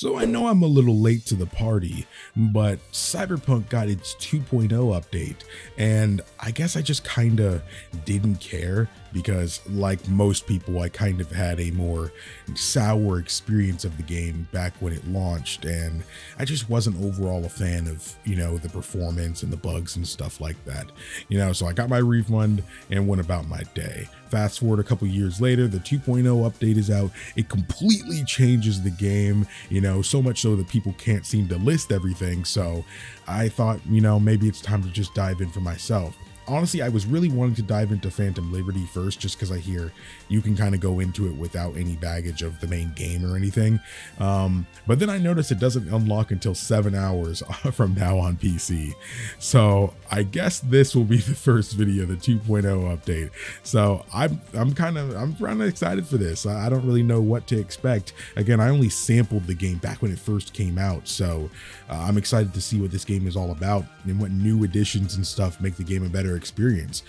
So I know I'm a little late to the party, but Cyberpunk got its 2.0 update, and I guess I just kinda didn't care because, like most people, I kind of had a more sour experience of the game back when it launched, and I just wasn't overall a fan of, you know, the performance and the bugs and stuff like that. You know, so I got my refund and went about my day. Fast forward a couple years later, the 2.0 update is out. It completely changes the game, you know, so much so that people can't seem to list everything. So I thought, you know, maybe it's time to just dive in for myself. Honestly, I was really wanting to dive into Phantom Liberty first, just because I hear you can kind of go into it without any baggage of the main game or anything. But then I noticed it doesn't unlock until 7 hours from now on PC. So I guess this will be the first video, the 2.0 update. So I'm kind of excited for this. I don't really know what to expect. Again, I only sampled the game back when it first came out. So I'm excited to see what this game is all about and what new additions and stuff make the game a better experience.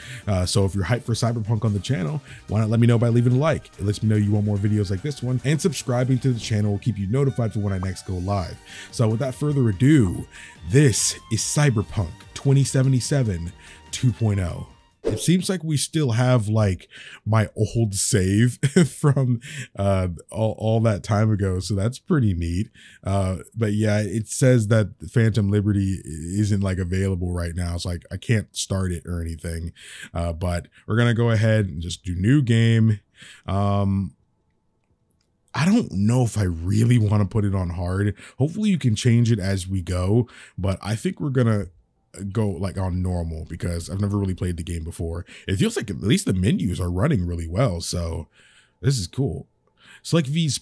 So if you're hyped for Cyberpunk on the channel, why not let me know by leaving a like? It lets me know you want more videos like this one, and subscribing to the channel will keep you notified for when I next go live. So without further ado, this is Cyberpunk 2077 2.0. It seems like we still have like my old save from all that time ago, so that's pretty neat. But yeah, it says that Phantom Liberty isn't like available right now. It's like I can't start it or anything, but we're gonna go ahead and just do new game. I don't know if I really want to put it on hard. Hopefully you can change it as we go, but I think we're gonna go like on normal because I've never really played the game before. It feels like at least the menus are running really well, so this is cool. Select V's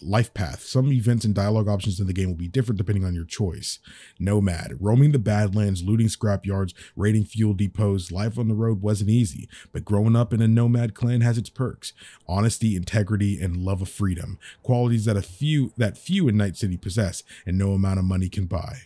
life path. Some events and dialogue options in the game will be different depending on your choice. Nomad, roaming the Badlands, looting scrapyards, raiding fuel depots. Life on the road wasn't easy, but growing up in a nomad clan has its perks. Honesty, integrity, and love of freedom. Qualities that few in Night City possess and no amount of money can buy.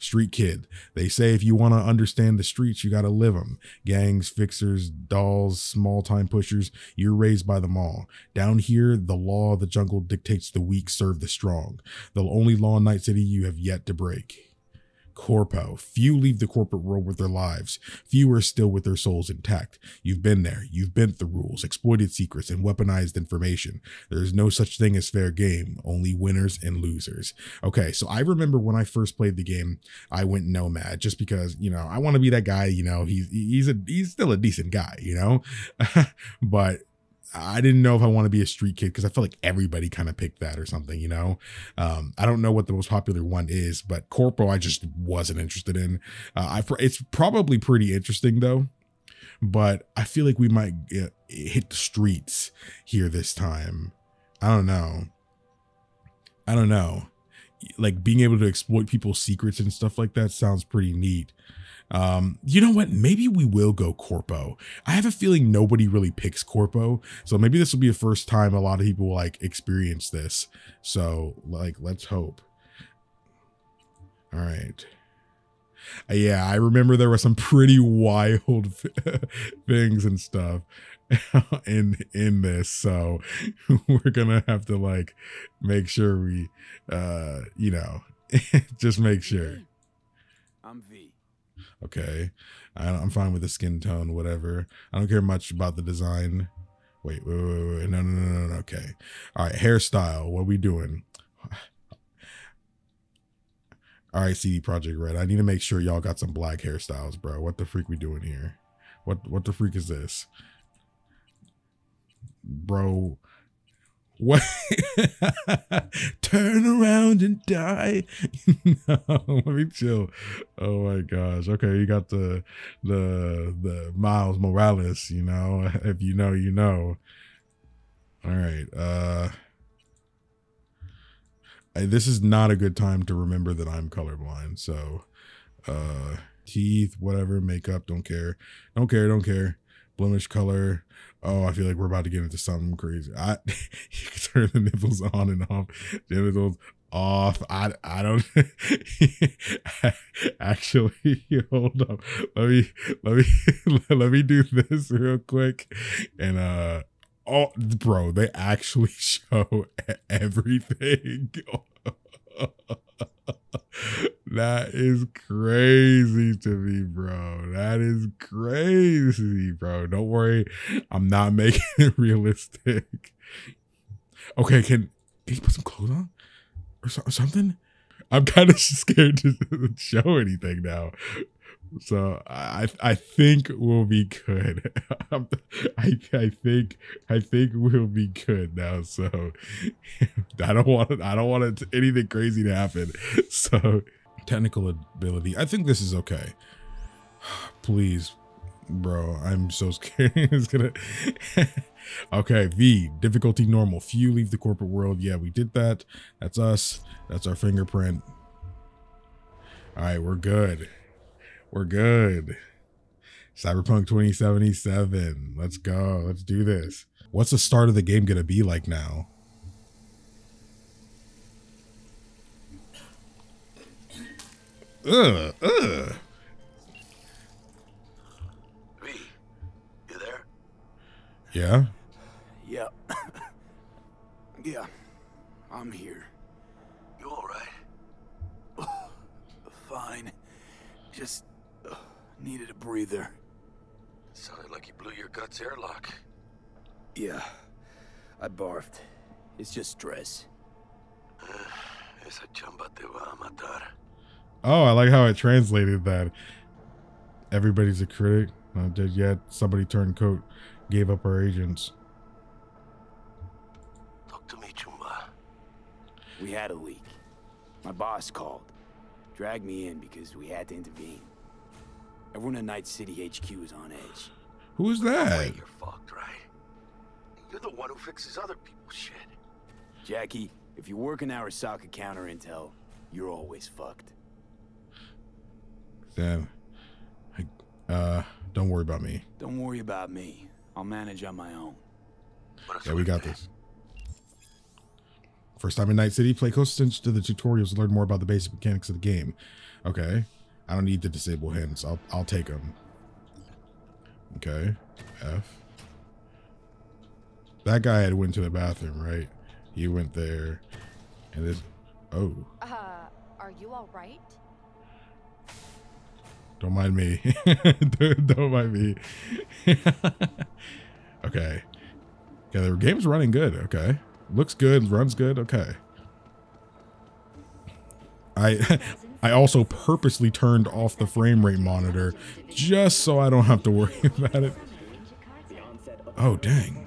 Street Kid. They say if you want to understand the streets, you got to live them. Gangs, fixers, dolls, small time pushers, you're raised by them all. Down here, the law of the jungle dictates the weak serve the strong. The only law in Night City you have yet to break. Corpo. Few leave the corporate world with their lives. Few are still with their souls intact. You've been there. You've bent the rules, exploited secrets, and weaponized information. There is no such thing as fair game, only winners and losers. Okay, so I remember when I first played the game, I went Nomad just because, you know, I want to be that guy, you know, he's still a decent guy, you know, but I didn't know if I want to be a street kid because I feel like everybody kind of picked that or something, you know. I don't know what the most popular one is, but Corpo I just wasn't interested in. It's probably pretty interesting though, but I feel like we might hit the streets here this time. I don't know. Like being able to exploit people's secrets and stuff like that sounds pretty neat. You know what? Maybe we will go Corpo. I have a feeling nobody really picks Corpo, so maybe this will be the first time a lot of people like experience this. So like, let's hope. All right. Yeah, I remember there were some pretty wild things and stuff in this, so we're gonna have to like make sure we, you know, just make sure. I'm V. Okay, I'm fine with the skin tone, whatever. I don't care much about the design. Wait. No. Okay. All right, hairstyle. What are we doing? All right, CD Projekt Red. I need to make sure y'all got some black hairstyles, bro. What the freak we doing here? What the freak is this, bro? What? Turn around and die. No, let me chill. Oh my gosh. Okay, you got the Miles Morales, you know, if you know, you know. All right. This is not a good time to remember that I'm colorblind, so teeth, whatever, makeup, don't care. Blemish color. Oh, I feel like we're about to get into something crazy. You can turn the nipples on and off, genitals off. I don't actually. Hold up. Let me do this real quick. And oh, bro, they actually show everything. That is crazy to me, bro. That is crazy, bro. Don't worry, I'm not making it realistic. Okay, can you put some clothes on or something? I'm kind of scared to show anything now. So I think we'll be good. I think we'll be good now. So I don't want anything crazy to happen. So technical ability. I think this is okay. Please, bro. I'm so scared. It's gonna. Okay. V, difficulty normal. Few leave the corporate world. Yeah, we did that. That's us. That's our fingerprint. All right, we're good. We're good. Cyberpunk 2077. Let's go. Let's do this. What's the start of the game gonna be like now? Ugh. V, you there? Yeah? Yeah. Yeah. I'm here. You alright? Fine. Just... needed a breather. Sounded like you blew your guts airlock. Yeah, I barfed. It's just stress. Oh, I like how it translated that. Everybody's a critic. Not dead yet. Somebody turned coat. Gave up our agents. We had a leak. My boss called. Dragged me in because we had to intervene. Everyone in Night City HQ is on edge. Who's that? Wait, you're fucked, right? You're the one who fixes other people's shit. Jackie, if you work in Arasaka counter intel, you're always fucked. Damn. Don't worry about me. Don't worry about me. I'll manage on my own. Yeah, we got this. First time in Night City, play close attention to the tutorials and learn more about the basic mechanics of the game. Okay. I don't need the disable hints. I'll take them. Okay. F. That guy had went to the bathroom, right? He went there, and this. Oh. Are you all right? Don't mind me. Don't mind me. Okay. Yeah, the game's running good. Okay. Looks good. Runs good. Okay. I also purposely turned off the frame rate monitor just so I don't have to worry about it. Oh, dang.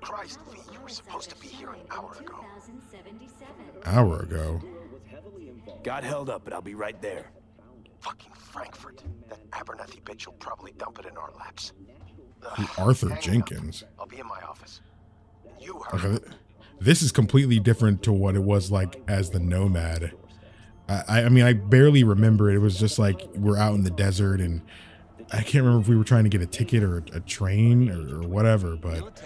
Christ, V, you were supposed to be here an hour ago. Hour ago? Got held up, but I'll be right there. Fucking Frankfurt. That Abernathy bitch will probably dump it in our laps. Arthur Jenkins. I'll be in my office. You heard it. This is completely different to what it was like as the Nomad. I mean, I barely remember it. It was just like we're out in the desert, and I can't remember if we were trying to get a ticket or a train or whatever, but...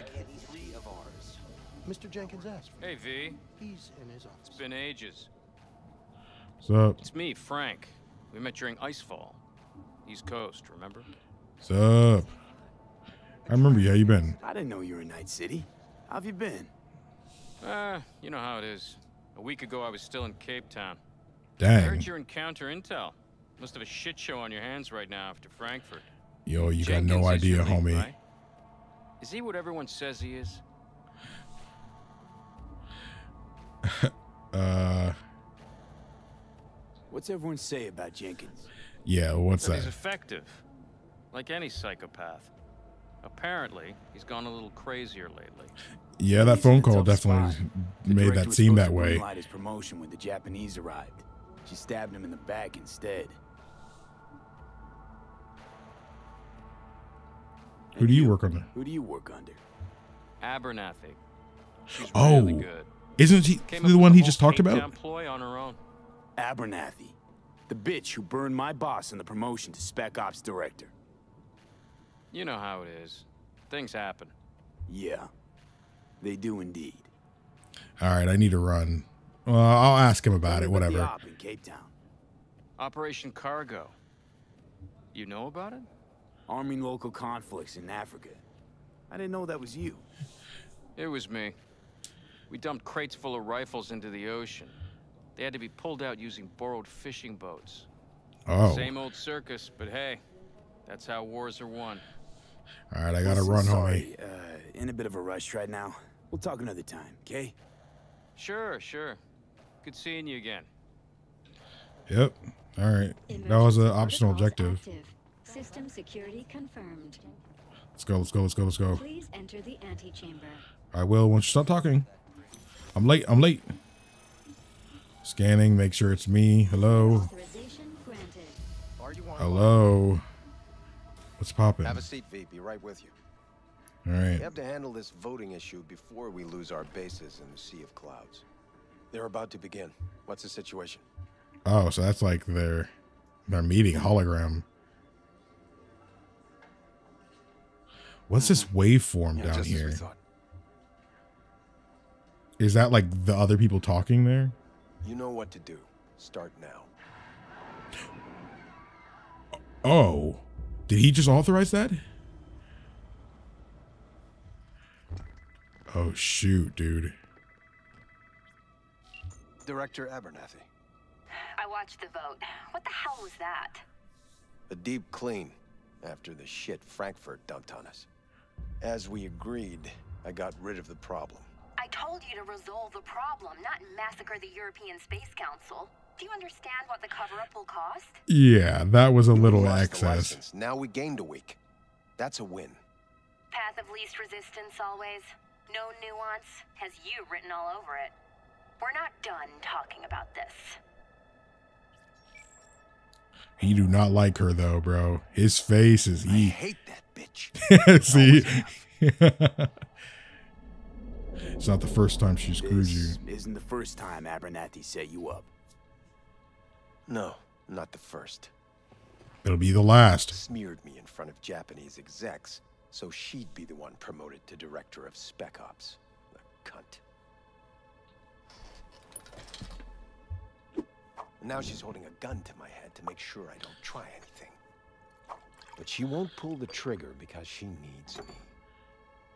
Mr. Jenkins asked. Hey, V. He's in his office. It's been ages. What's up? It's me, Frank. We met during Icefall. East Coast, remember? What's up? I remember you. How you been? I didn't know you were in Night City. How have you been? You know how it is. A week ago, I was still in Cape Town. Dang. I heard your encounter intel. Must have a shit show on your hands right now after Frankfurt. Yo, you Jenkins got no idea, really, homie. Right? Is he what everyone says he is? What's everyone say about Jenkins? Yeah, what's that? He's effective. Like any psychopath. Apparently, he's gone a little crazier lately. Yeah, that phone call definitely made that seem that way. His promotion when the Japanese arrived. She stabbed him in the back instead. Who do you work under? Who do you work under? Abernathy. She's really good. Isn't she the one he just talked about? Employee on her own. Abernathy, the bitch who burned my boss in the promotion to Spec Ops director. You know how it is. Things happen. Yeah, they do indeed. All right, I need to run. Well, I'll ask him about it, whatever. The op in Cape Town. Operation Cargo. You know about it? Arming local conflicts in Africa. I didn't know that was you. It was me. We dumped crates full of rifles into the ocean. They had to be pulled out using borrowed fishing boats. Oh. Same old circus, but hey, that's how wars are won. All right, I gotta run, homie. In a bit of a rush right now. We'll talk another time, okay? Sure, sure. Good seeing you again. Yep. All right. That was an optional objective. System security confirmed. Let's go. Let's go. Let's go. Let's go. Please enter the antechamber. I will once you stop talking. I'm late. I'm late. Scanning. Make sure it's me. Hello. Hello. What's popping? Have a seat, V. Be right with you. All right. We have to handle this voting issue before we lose our bases in the sea of clouds. They're about to begin. What's the situation? Oh, so that's like their meeting hologram. What's this waveform down here? Is that like the other people talking there? You know what to do. Start now. Oh, did he just authorize that? Oh, shoot, dude. Director Abernathy. I watched the vote. What the hell was that? A deep clean after the shit Frankfurt dumped on us. As we agreed, I got rid of the problem. I told you to resolve the problem, not massacre the European Space Council. Do you understand what the cover-up will cost? Yeah, that was a little excess. Now we gained a week. That's a win. Path of least resistance always. No nuance. Has you written all over it. We're not done talking about this. He do not like her though, bro. His face is I hate that bitch. See, it's not the first time she screwed you. Isn't the first time Abernathy set you up. No, not the first. It'll be the last. Smeared me in front of Japanese execs, so she'd be the one promoted to director of Spec Ops. A cunt. Now she's holding a gun to my head to make sure I don't try anything. But she won't pull the trigger because she needs me.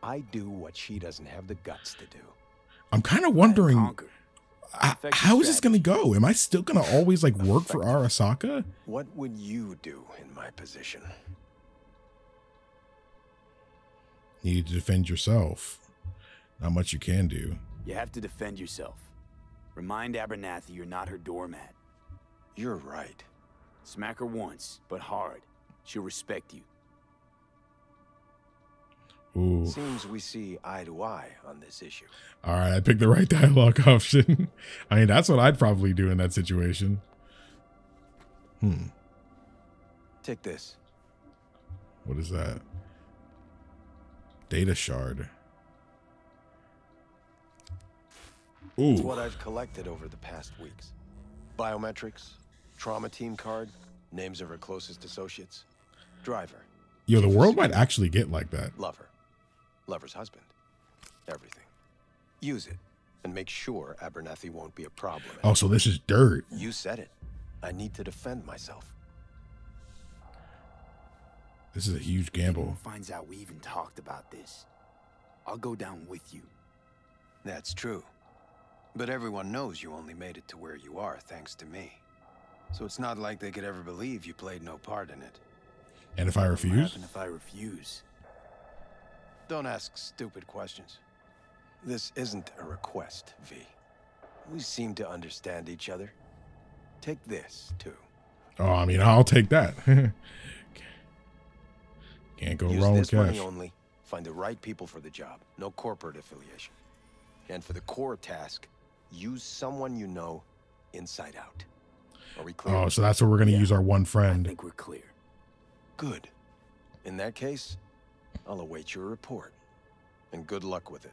I do what she doesn't have the guts to do. I'm kind of wondering, how is this going to go? Am I still going to always like work for Arasaka? What would you do in my position? You need to defend yourself. Not much you can do. You have to defend yourself. Remind Abernathy you're not her doormat. You're right. Smack her once, but hard. She'll respect you. Ooh. Seems we see eye to eye on this issue. All right, I picked the right dialogue option. I mean, that's what I'd probably do in that situation. Take this. What is that? Data shard. Ooh. It's what I've collected over the past weeks. Biometrics, trauma team card, names of her closest associates, driver. Yo, the world might actually get like that. Lover, lover's husband, everything. Use it and make sure Abernathy won't be a problem. Oh, so this is dirt. You said it. I need to defend myself. This is a huge gamble. Everyone finds out we even talked about this. I'll go down with you. That's true. But everyone knows you only made it to where you are thanks to me. So it's not like they could ever believe you played no part in it. And if I refuse? And if I refuse? Don't ask stupid questions. This isn't a request, V. We seem to understand each other. Take this, too. Oh, I mean, I'll take that. Can't go wrong with cash. Use this money only. Find the right people for the job. No corporate affiliation. And for the core task, use someone you know inside out. Are we clear? Oh, so that's where we're going to use our one friend. I think we're clear. Good. In that case, I'll await your report. And good luck with it.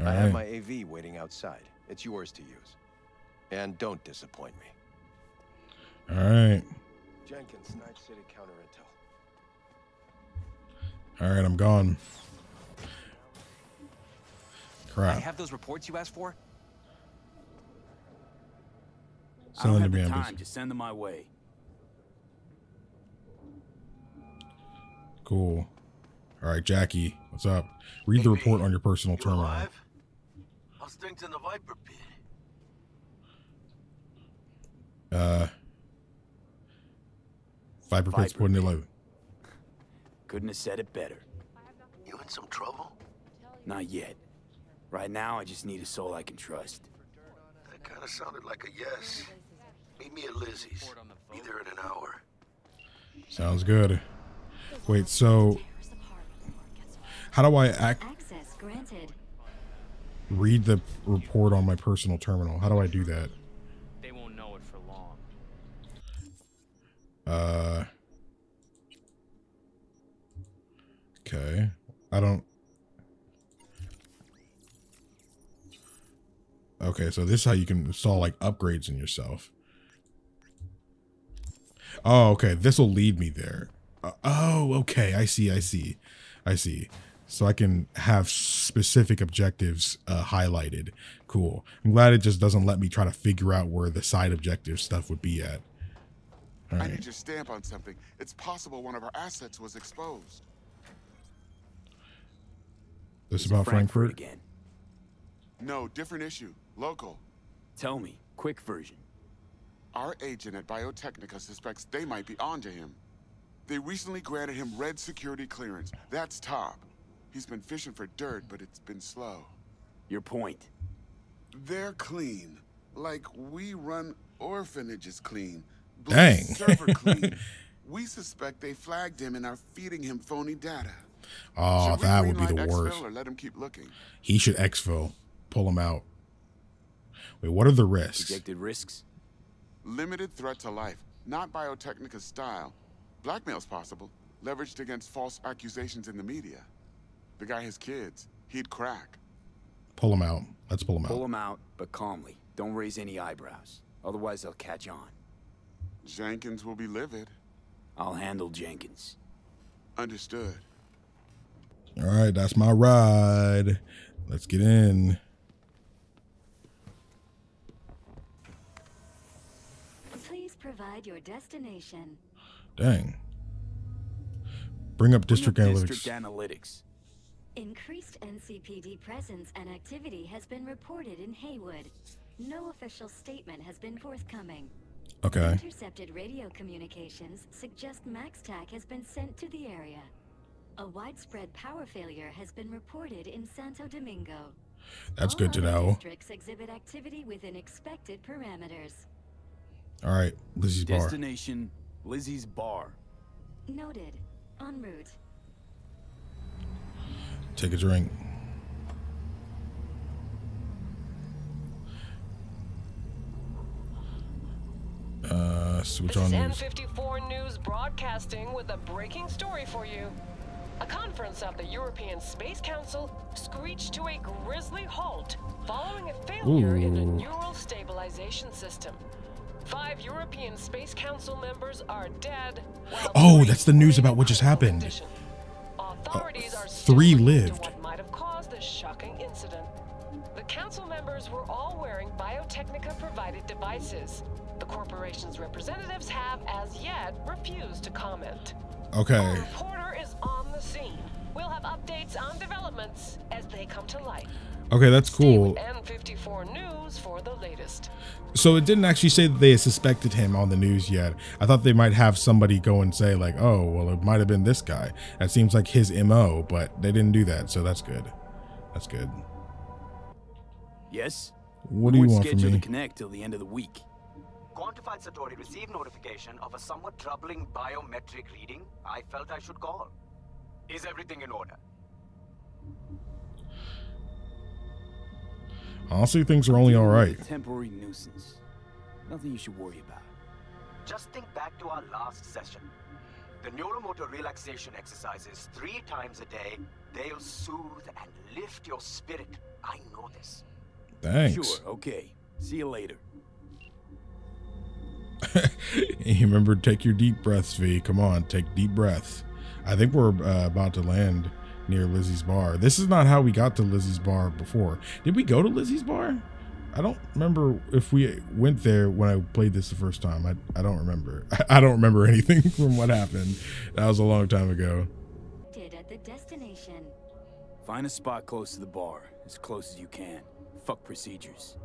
All right. I have my AV waiting outside. It's yours to use. And don't disappoint me. All right. Jenkins, Night City counter intel. All right, I'm gone. Crap. I have those reports you asked for. I don't have the time. Just send them my way. Cool. All right, Jackie, what's up? Read the report on your personal terminal. I'll stink in the viper pit. Viperpix 111. Couldn't have said it better. You in some trouble? Not yet. Right now, I just need a soul I can trust. That kind of sounded like a yes. Meet me at Lizzie's. Be there in an hour. Sounds good. Wait, so how do I access granted? Read the report on my personal terminal. How do I do that? They won't know it for long. Okay. I don't. Okay, so this is how you can install like upgrades in yourself. Oh, okay. This will lead me there. Oh, okay. I see. So I can have specific objectives highlighted. Cool. I'm glad it just doesn't let me try to figure out where the side objective stuff would be at. All right. I need your stamp on something. It's possible one of our assets was exposed. This is about Frankfurt again. No, different issue. Local. Tell me, quick version. Our agent at Biotechnica suspects they might be onto him. They recently granted him red security clearance. That's top. He's been fishing for dirt, but it's been slow. Your point? They're clean. Like we run orphanages clean. Dang. Server clean. We suspect they flagged him and are feeding him phony data. Oh, that would be the worst. Or let him keep looking? He should exfil. Pull him out. Wait, what are the risks? Projected risks? Limited threat to life. Not Biotechnica's style. Blackmail's possible. Leveraged against false accusations in the media. The guy has kids. He'd crack. Pull him out. Let's pull him out. Pull him out, but calmly. Don't raise any eyebrows. Otherwise, they'll catch on. Jenkins will be livid. I'll handle Jenkins. Understood. All right, that's my ride. Let's get in. Please provide your destination. Dang. Bring up district analytics. Increased NCPD presence and activity has been reported in Haywood. No official statement has been forthcoming. Okay. Intercepted radio communications suggest MaxTac has been sent to the area. A widespread power failure has been reported in Santo Domingo. That's good to know. Districts exhibit activity within expected parameters. All right, Lizzie's bar. Destination, Lizzie's bar. Noted. En route. Take a drink. Switch on news. 54 News broadcasting with a breaking story for you. A conference of the European Space Council screeched to a grisly halt following a failure in a neural stabilization system. 5 European Space Council members are dead. Oh, that's the news about what just happened. Authorities are 3 lived. What might have caused this shocking incident. The council members were all wearing Biotechnica provided devices. The corporation's representatives have as yet refused to comment. Okay. Our reporter is on the scene. We'll have updates on developments as they come to light. Okay, that's cool. N54 News for the latest. So it didn't actually say that they suspected him on the news yet. I thought they might have somebody go and say like, oh, well, it might have been this guy. That seems like his MO, but they didn't do that. So that's good. That's good. Yes? What do you want from me? Schedule to connect till the end of the week. Quantified Satori received notification of a somewhat troubling biometric reading. I felt I should call. Is everything in order? Honestly, things are only all right. Temporary nuisance. Nothing you should worry about. Just think back to our last session. The neuromotor relaxation exercises 3 times a day. They'll soothe and lift your spirit. I know this. Thanks. Sure, okay. See you later. Remember, take your deep breaths, V. Come on, take deep breaths. I think we're about to land near Lizzie's bar. This is not how we got to Lizzie's bar before. Did we go to Lizzie's bar? I don't remember if we went there when I played this the first time. I don't remember. I don't remember anything from what happened. That was a long time ago. At the destination. Find a spot close to the bar, as close as you can. Fuck procedures.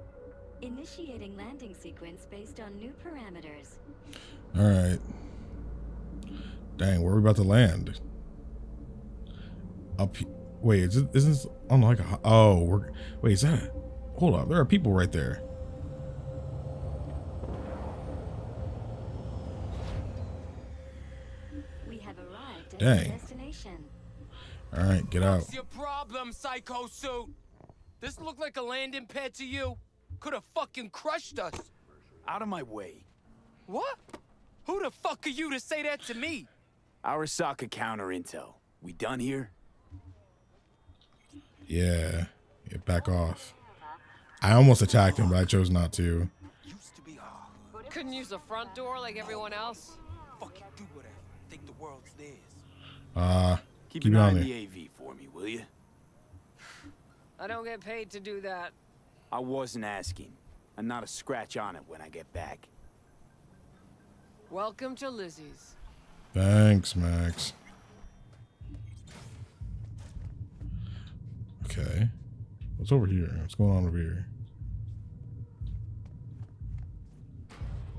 Initiating landing sequence based on new parameters. All right. Dang, where are we about to land? Up. Wait, isn't this on like a? Oh, we're. Wait, is that? Hold up, there are people right there. We have arrived at the destination. All right, get out. What's your problem, psycho suit? This looked like a landing pad to you. Could have fucking crushed us. Out of my way. What? Who the fuck are you to say that to me? Arasaka counter intel. We done here? Yeah. Yeah, back off. I almost attacked him, but I chose not to. Couldn't use the front door like everyone else. Fuck you, do whatever. Think the world's theirs. Keep an eye on the AV for me, will you? I don't get paid to do that. I wasn't asking. I'm not a scratch on it when I get back. Welcome to Lizzie's. Thanks, Max. Okay. What's over here? What's going on over here?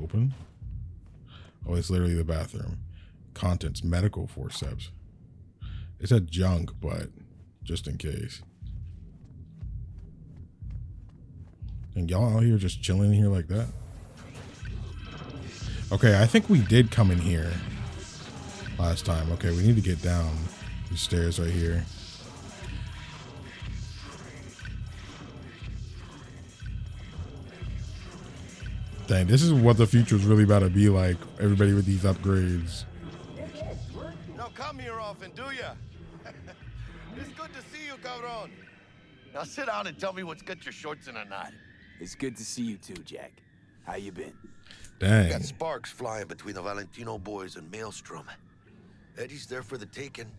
Open. Oh, it's literally the bathroom. Contents, medical forceps. It said junk, but just in case. And y'all out here just chilling in here like that? Okay, I think we did come in here last time. Okay, we need to get down the stairs right here. Dang, this is what the future is really about to be like. Everybody with these upgrades. Now come here often, do ya? It's good to see you, cabron. Now sit down and tell me what's got your shorts in a knot. It's good to see you too, Jack. How you been? Dang. Got sparks flying between the Valentino boys and Maelstrom. Eddie's there for the taking,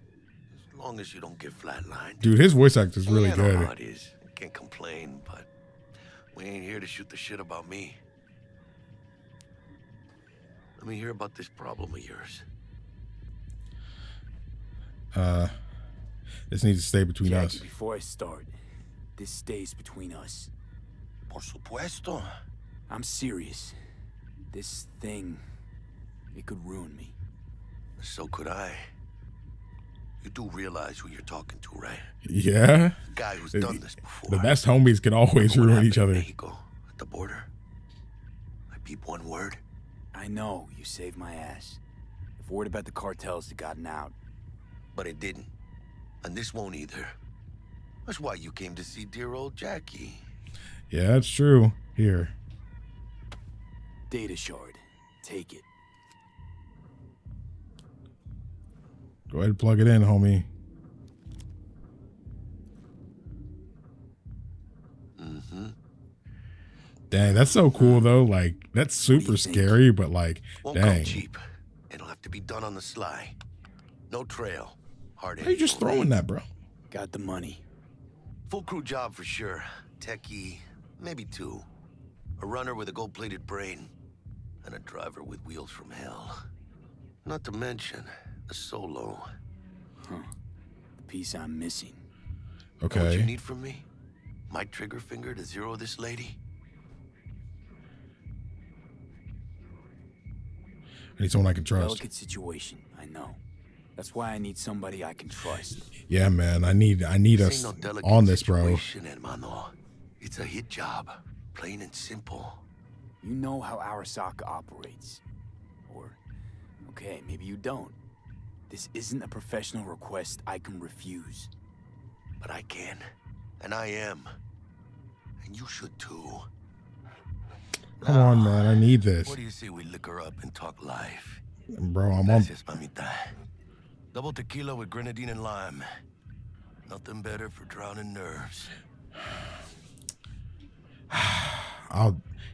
as long as you don't get flatlined. Dude, his voice act is really good. I know how it is. Can't complain, but we ain't here to shoot the shit about me. Let me hear about this problem of yours. This needs to stay between us. Before I start, this stays between us. Por supuesto. I'm serious. This thing, it could ruin me. So could I. You do realize who you're talking to, right? Yeah. The guy who's done this before. The best homies can always ruin each other. Mexico, at the border. I peep one word. I know, you saved my ass. If word about the cartels had gotten out. But it didn't. And this won't either. That's why you came to see dear old Jackie. Yeah, that's true. Here. Data shard. Take it. Go ahead and plug it in, homie. Mm-hmm. Dang, that's so cool though. Like, that's super scary, but like, won't come cheap. It'll have to be done on the sly. No trail. Hard. How are you just throwing that, bro? Got the money. Full crew job for sure. Techie, maybe two. A runner with a gold-plated brain, and a driver with wheels from hell. Not to mention a solo. Huh. The piece I'm missing. Okay. What you need from me? My trigger finger to zero this lady? I need someone I can trust. Delicate situation, I know. That's why I need somebody I can trust. Yeah, man, I need us on this, bro. It's a hit job. Plain and simple. You know how Arasaka operates. Or, okay, maybe you don't. This isn't a professional request I can refuse. But I can. And I am. And you should too. Come on, man, I need this. What do you say we liquor up and talk life? Bro, I'm on. Double tequila with grenadine and lime. Nothing better for drowning nerves.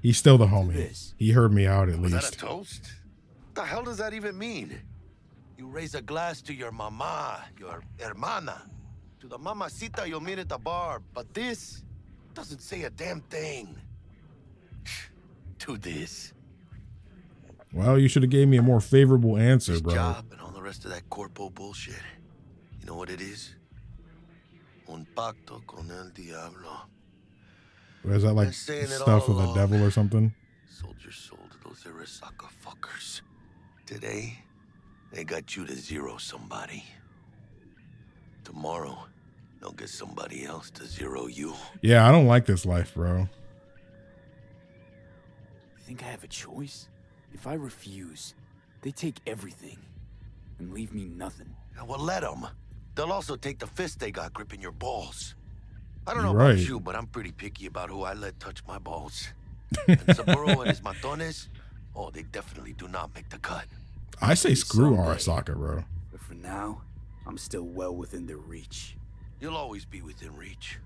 He's still the homie. He heard me out at least. Was that a toast? What the hell does that even mean? You raise a glass to your mama, your hermana, to the mamacita you'll meet at the bar, but this doesn't say a damn thing. To this. Well, you should have gave me a more favorable answer, bro. This job and all the rest of that corpo bullshit. You know what it is? Un pacto con el diablo. Is that like stuff with the devil or something? Sold your soul to those Arasaka fuckers. Today, they got you to zero somebody. Tomorrow, they'll get somebody else to zero you. Yeah, I don't like this life, bro. Think I have a choice? If I refuse, they take everything and leave me nothing. Well, let them. They'll also take the fist they got gripping your balls. I don't know about you, but I'm pretty picky about who I let touch my balls. And Saburo and his matones, oh, they definitely do not make the cut. I say screw Arasaka, bro. But for now, I'm still well within their reach. You'll always be within reach.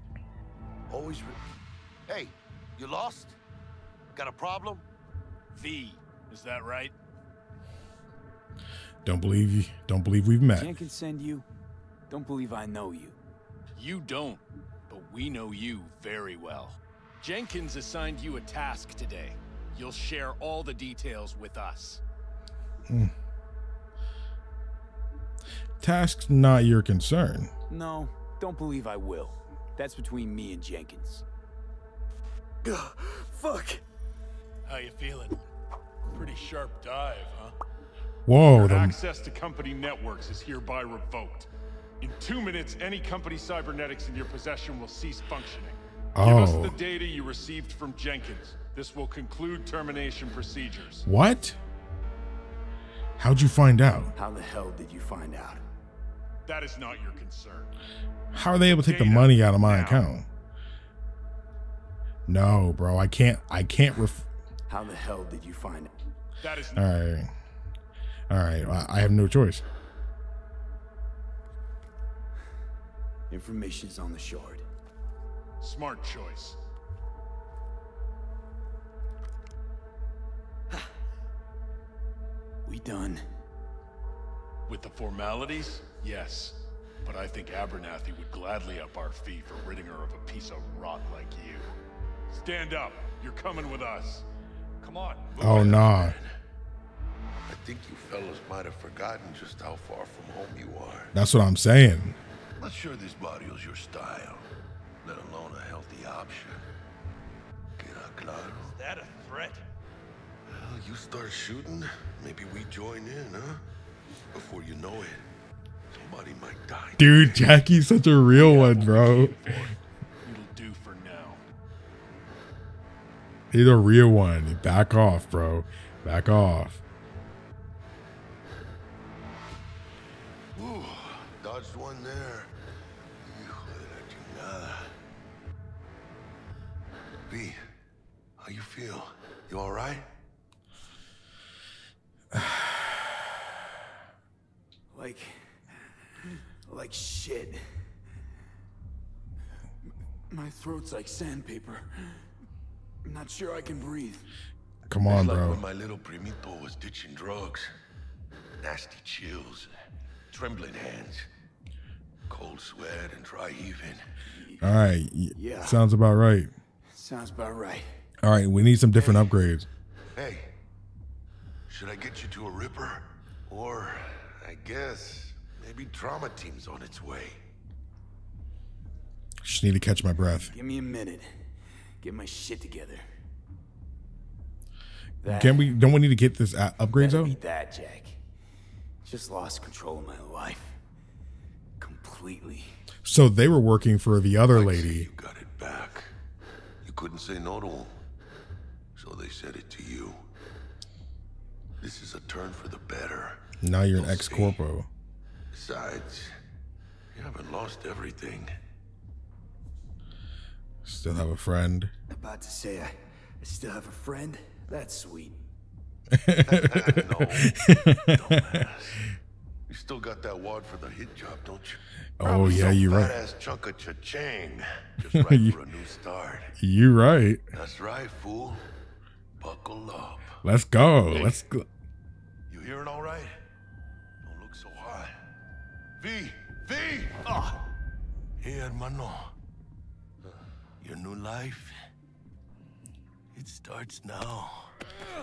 Always. Hey, you lost? Got a problem? V, is that right? Don't believe you. Don't believe we've met. Can't consent you. Don't believe I know you. You don't, but we know you very well. Jenkins assigned you a task today. You'll share all the details with us. Mm. Task's not your concern. No, don't believe I will. That's between me and Jenkins. Ugh, fuck. How you feeling? Pretty sharp dive, huh? Whoa. Your access to company networks is hereby revoked. In 2 minutes, any company cybernetics in your possession will cease functioning. Oh. Give us the data you received from Jenkins. This will conclude termination procedures. What? How'd you find out? How the hell did you find out? That is not your concern. How are they able to take the money out of my account? No, bro, I can't. How the hell did you find it? That is not. All right. All right. I have no choice. Information's on the shard. Smart choice. We done with the formalities? Yes, but I think Abernathy would gladly up our fee for ridding her of a piece of rot like you. Stand up. You're coming with us. Come on. Oh no. Nah. I think you fellas might have forgotten just how far from home you are. That's what I'm saying. Not sure this body is your style, let alone a healthy option. Is that a threat? Well, you start shooting, maybe we join in, huh? Before you know it, somebody might die. Dude, Jackie's such a real one, bro. It'll do for now. He's a real one. Back off, bro. Back off. Ooh, dodged one there. B, how you feel? You all right? Like shit. My throat's like sandpaper. I'm not sure I can breathe. Come on, bro. It's like when my little primito was ditching drugs. Nasty chills, trembling hands, cold sweat, and dry heaving. All right. Yeah. Sounds about right. Sounds about right. All right, we need some different upgrades. Hey, should I get you to a ripper? Or, I guess, maybe trauma team's on its way. Just need to catch my breath. Give me a minute. Get my shit together. Don't we need to get this upgrade though? Beat that, Jack. Just lost control of my life. Completely. So they were working for the other lady. You got it back. Couldn't say no to him, so they said it to you. This is a turn for the better. Now you're an ex-corpo. Besides, you haven't lost everything. Still have a friend. About to say I still have a friend? That's sweet. No, dumbass. You still got that wad for the hit job, don't you? Probably yeah, you're right. Ass chunk of cha-ching, just right for a new start. You're right. That's right, fool. Buckle up. Let's go. Hey, let's go. You hearing all right? Don't look so hot. V. Ah. Hey, hermano. Your new life. It starts now.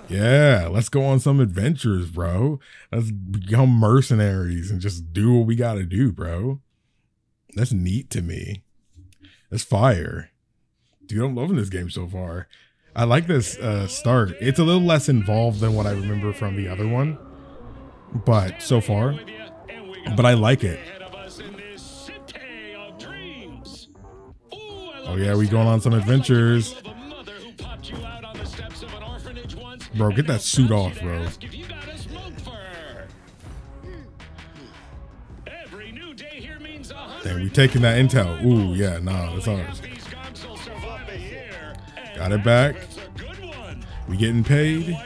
Yeah, let's go on some adventures, bro. Let's become mercenaries and just do what we gotta do, bro. That's neat to me. That's fire. Dude, I'm loving this game so far. I like this start. It's a little less involved than what I remember from the other one, but so far, I like it. Oh yeah, we going on some adventures. Bro, get that suit off, bro. Dang, we taking that intel. Ooh, yeah, nah, that's ours. Got it back. We getting paid.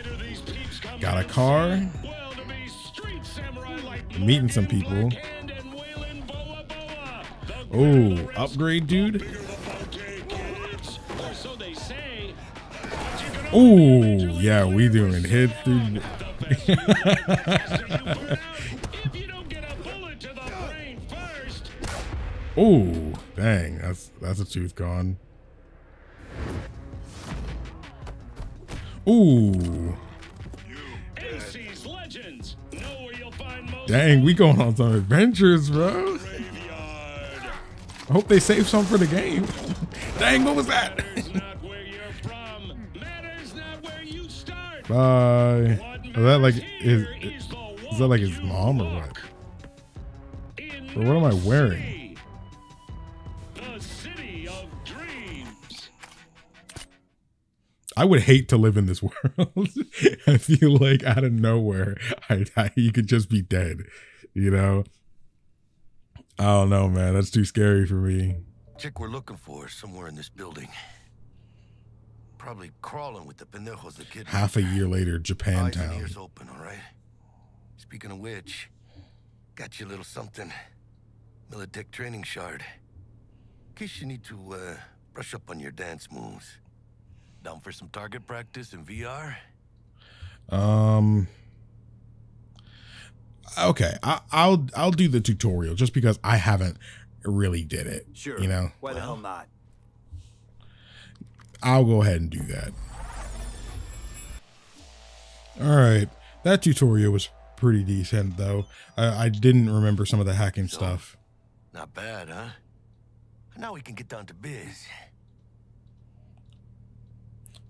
Got a car. Meeting some people. Oh, upgrade, dude. Oh, yeah, we doing hit through. Oh, dang, that's a tooth gone. Ooh. Dang, we going on some adventures, bro. I hope they save some for the game. Dang, what was that? Bye. Is that like his mom or what? Or what am I wearing? The city of dreams. I would hate to live in this world. I feel like out of nowhere, you could just be dead. You know? I don't know, man. That's too scary for me. Chick we're looking for is somewhere in this building. Probably crawling with the pendejos that kidnapped. Half a year later, Japantown. Eyes and ears open, all right? Speaking of which, got you a little something. Militech training shard. In case you need to brush up on your dance moves. Down for some target practice in VR? Okay, I'll do the tutorial just because I haven't really did it. Sure. You know? Why the hell not? I'll go ahead and do that. All right, that tutorial was pretty decent though. I didn't remember some of the hacking stuff. Not bad, huh? Now we can get down to biz.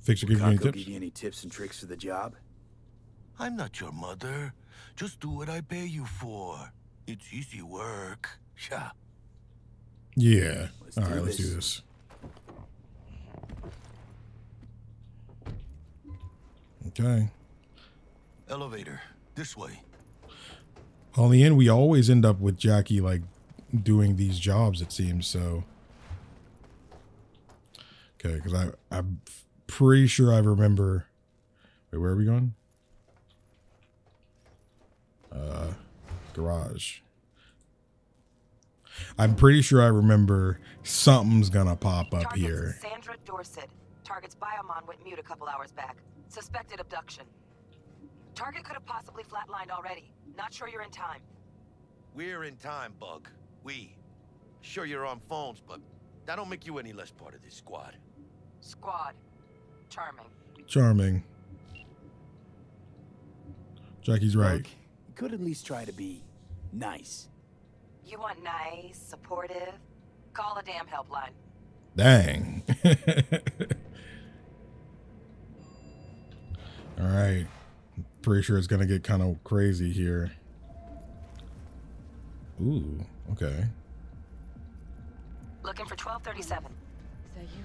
Fixer, give me any tips and tricks for the job. I'm not your mother. Just do what I pay you for. It's easy work. Yeah. Yeah. All right, let's do this. Okay. Elevator this way. On the end, we always end up with Jackie like doing these jobs, it seems. So okay, because I'm pretty sure I remember. Wait, where are we going? Garage. I'm pretty sure I remember something's gonna pop up here. Sandra Dorset. Target's biomon went mute a couple hours back. Suspected abduction. Target could have possibly flatlined already. Not sure you're in time. We're in time, Bug. We. Sure you're on phones, but that don't make you any less part of this squad. Squad. Charming. Charming. Jackie's right. Bug, you could at least try to be nice. You want nice, supportive? Call a damn helpline. Dang. All right, pretty sure it's gonna get kind of crazy here. Ooh, okay. Looking for 1237. Is that you?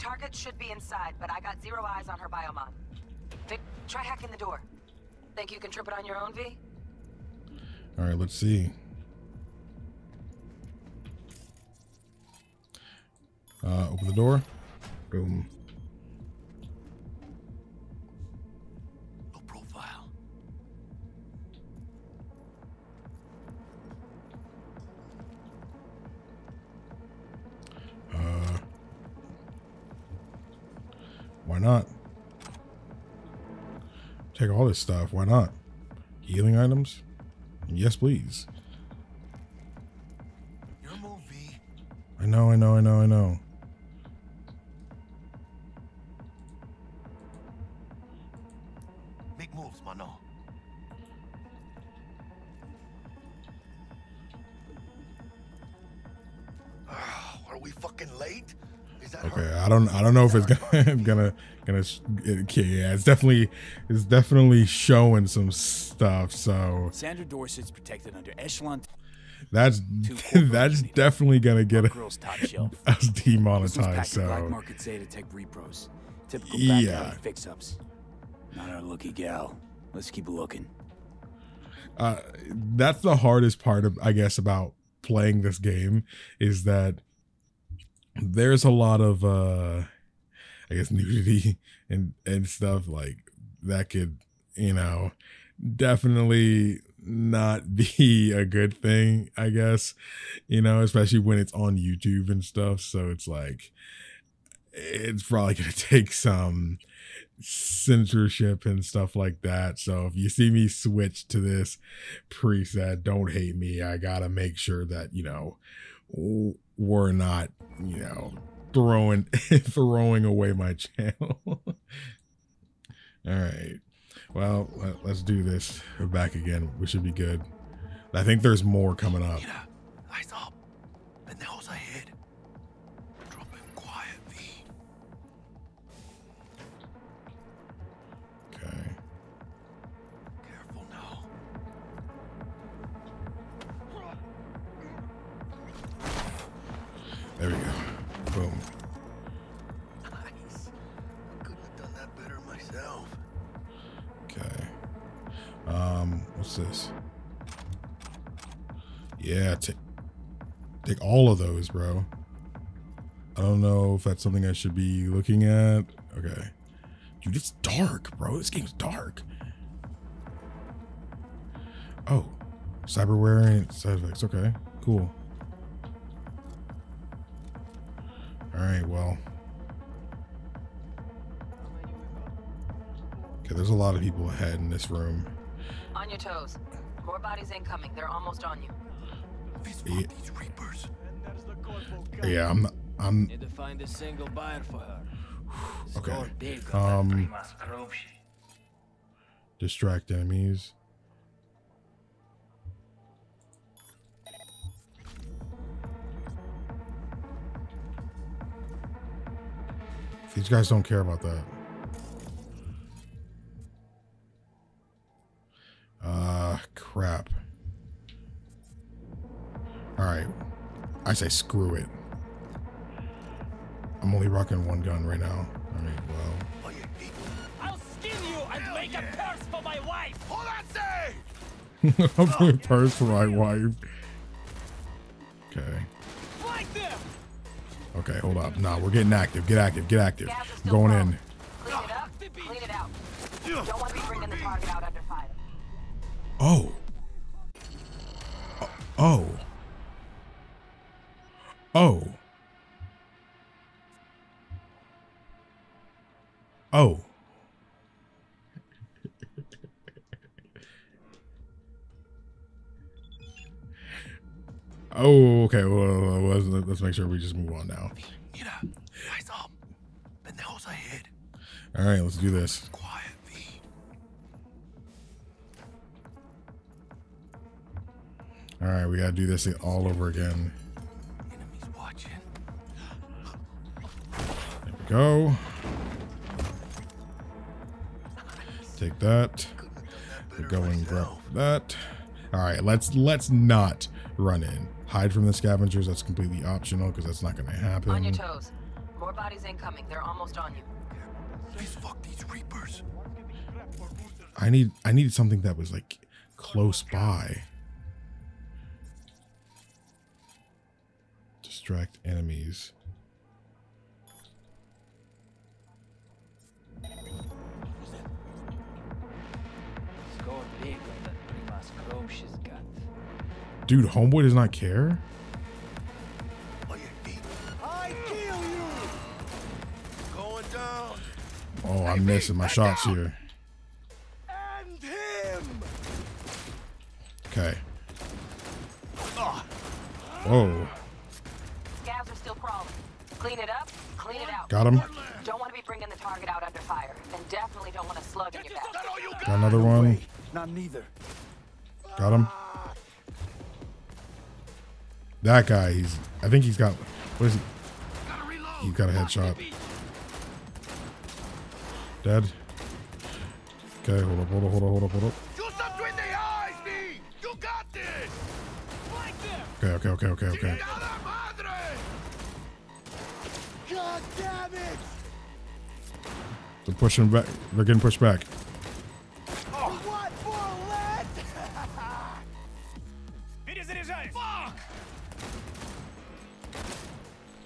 Target should be inside, but I got zero eyes on her biomon. Vic, try hacking the door. Think you can trip it on your own, V? All right, let's see. Open the door. Boom. Why not? Take all this stuff. Why not? Healing items? Yes, please. Your movie. I know. Make moves, Mano. Are we fucking late? Okay, I don't know if it's yeah, it's definitely showing some stuff. So Sandra Dorset's protected under Echelon. That's definitely gonna get us demonetized. So yeah, fix-ups. Not our lucky gal. Let's keep looking. That's the hardest part of, I guess, about playing this game, is that there's a lot of I guess nudity and stuff like that could, you know, definitely not be a good thing, I guess, you know, especially when it's on YouTube and stuff. So it's like, it's probably gonna take some censorship and stuff like that. So if you see me switch to this preset, don't hate me. I gotta make sure that, you know, we're not, you know, throwing away my channel. All right, well, let's do this. We're back again. We should be good. I think there's more coming up. There we go. Boom. Nice. I couldn't have done that better myself. Okay. What's this? Yeah, take all of those, bro. I don't know if that's something I should be looking at. Okay. Dude, it's dark, bro. This game's dark. Oh, cyberware and side effects. Okay, cool. All right, well, okay, there's a lot of people ahead in this room. On your toes. More bodies incoming. They're almost on you. Yeah, these reapers. Yeah, I'm need to find a single buyer for her. Okay. Distract enemies. These guys don't care about that. Crap. All right. I say screw it. I'm only rocking one gun right now. All right, well. I'll skin you and make a purse for my wife. Hold on, say! I'll make a purse for my wife. Okay. Okay, hold up. Nah, we're getting active. Get active. Get active. I'm going in. Clean it up. Clean it out. You don't want to be bringing the target out under fire. Oh. Oh. Oh. Oh. Oh, okay. Well, let's make sure we just move on now. All right, let's do this. All right, we gotta do this thing all over again. There we go. Take that. We're going grab that. All right, let's not run in. Hide from the scavengers. That's completely optional because that's not going to happen. On your toes. More bodies incoming. They're almost on you. Please fuck these reapers. I needed something that was like close by. Distract enemies. Dude, homeboy does not care. I kill you. Going down. Oh, I'm missing my shots here. And him. Okay. Whoa. Scavs are still crawling. Clean it up. Clean it out. Got him. Don't want to be bringing the target out under fire, and definitely don't want to slug in your back. Got another one. Not neither. Got him. That guy, I think he's got, what is he? You got a headshot. Dead. Okay, hold up, hold up, hold up, hold up, hold up. Okay, okay, okay, okay, okay. God damn it! They're pushing back. They're getting pushed back.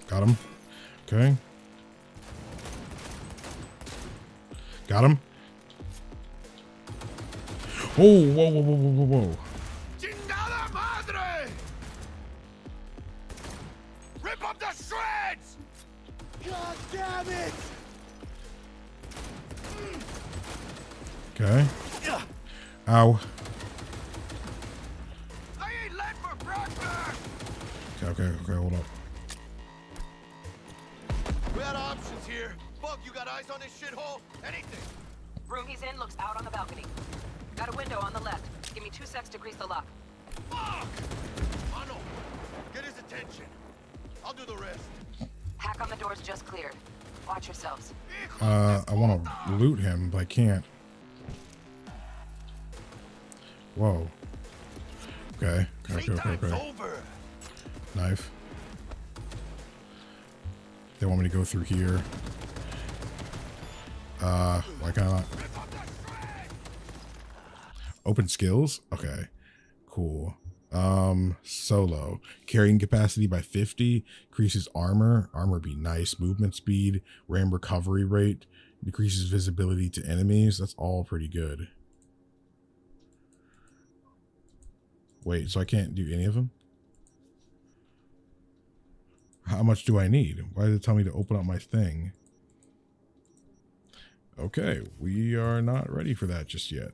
Got him. Okay. Got him. Oh, whoa, whoa, whoa, whoa, whoa, whoa. Rip up the shreds! God damn it! Okay. Ow. I ain't left for breakfast. Okay, okay, okay, hold up. We had options here. Bug, you got eyes on this shithole? Anything? Room he's in looks out on the balcony. Got a window on the left. Give me 2 secs to grease the lock. Fuck! Mano, get his attention. I'll do the rest. Hack on the doors just cleared. Watch yourselves. I want to loot him, but I can't. Whoa. Okay. Okay, okay, okay, okay. Knife. They want me to go through here. Why can't I? Open skills? Okay. Cool. Solo. Carrying capacity by 50. Increases armor. Armor be nice. Movement speed. Ram recovery rate. Decreases visibility to enemies. That's all pretty good. Wait, so I can't do any of them? How much do I need? Why did it tell me to open up my thing? Okay, we are not ready for that just yet.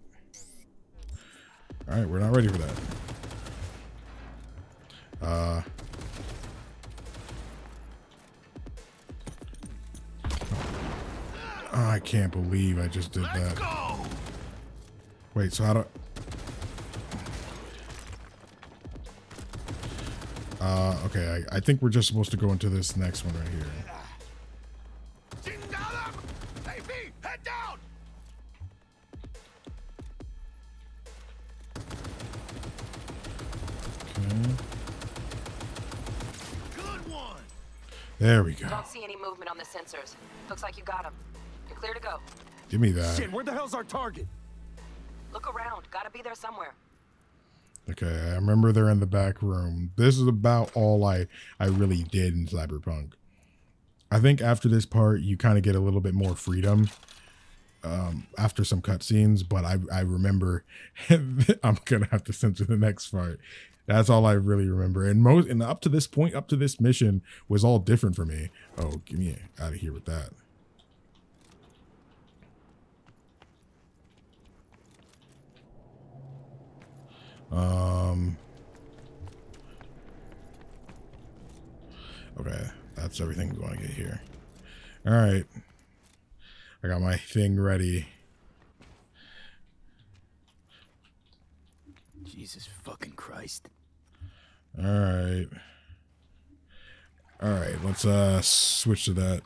All right, we're not ready for that. I can't believe I just did that. Wait, so how do okay, I think we're just supposed to go into this next one right here. Hey, V, head down. Okay. Good one. There we go. Don't see any movement on the sensors. Looks like you got him. You're clear to go. Give me that. Shit, where the hell's our target? Look around. Gotta be there somewhere. Okay, I remember they're in the back room. This is about all I really did in Cyberpunk. I think after this part, you kind of get a little bit more freedom after some cutscenes, but I remember I'm going to have to censor the next part. That's all I really remember. And up to this point, up to this mission was all different for me. Oh, get me out of here with that. Okay, that's everything we want to get here. All right, I got my thing ready. Jesus fucking Christ. All right. All right, let's switch to that.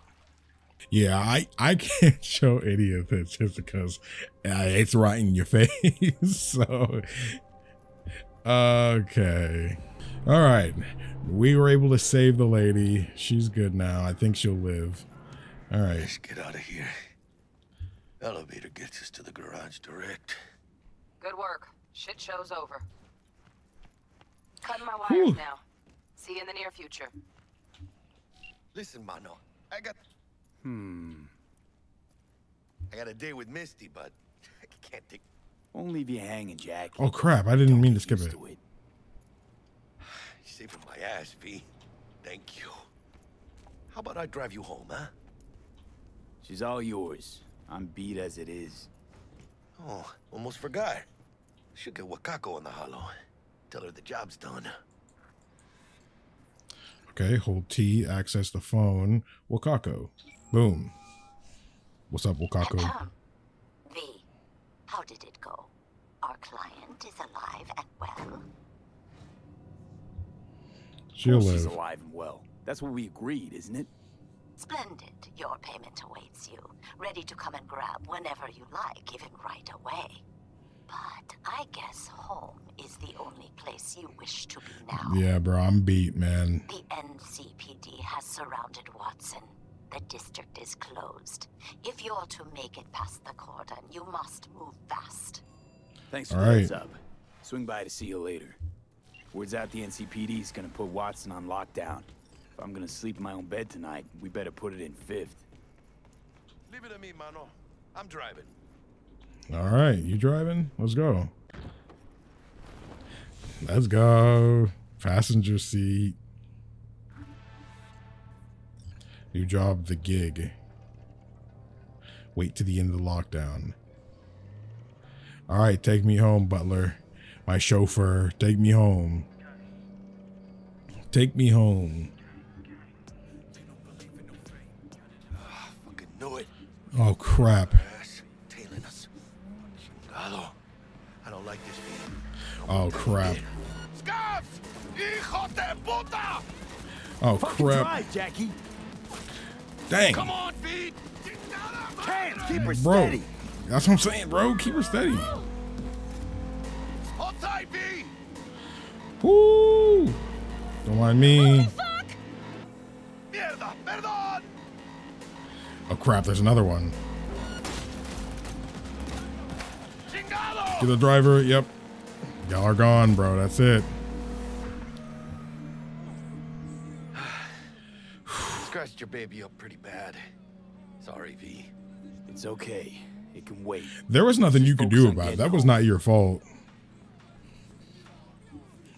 Yeah, I can't show any of this just because it's right in your face. So okay. All right. We were able to save the lady. She's good now. I think she'll live. All right. Let's get out of here. Elevator gets us to the garage direct. Good work. Shit show's over. Cutting my wires now. See you in the near future. Listen, Mano. I got a day with Misty, but I can't take. Won't leave you hanging, Jackie. Oh crap, I didn't mean to skip it. You're saving my ass, V. Thank you. How about I drive you home, huh? She's all yours. I'm beat as it is. Oh, almost forgot. Should get Wakako on the hollow. Tell her the job's done. Okay, hold T, access the phone. Wakako. Boom. What's up, Wakako? V, how did it go? Our client is alive and well. She's alive and well. That's what we agreed, isn't it? Splendid. Your payment awaits you, ready to come and grab whenever you like, even right away. But I guess home is the only place you wish to be now. Yeah, bro, I'm beat, man. The NCPD has surrounded Watson. The district is closed. If you're to make it past the cordon, you must move fast. Thanks for the heads up. Swing by to see you later. Word's out the NCPD's gonna put Watson on lockdown. If I'm gonna sleep in my own bed tonight, we better put it in fifth. Leave it to me, mano. I'm driving. All right, you driving? Let's go. Let's go. Passenger seat. New job, the gig. Wait to the end of the lockdown. All right, take me home, butler. My chauffeur, take me home. Take me home. Oh, crap. I don't like this. Oh, crap. Oh, crap. Jackie. Dang. Come on, V. Keep her steady. That's what I'm saying, bro. Keep her steady. Hold tight, V. Woo. Don't mind me. Oh, crap. There's another one. Get the driver. Yep. Y'all are gone, bro. That's it. Scratched your baby up pretty bad. Sorry, V. It's okay. It can wait. There was nothing you could do about it. That was not your fault.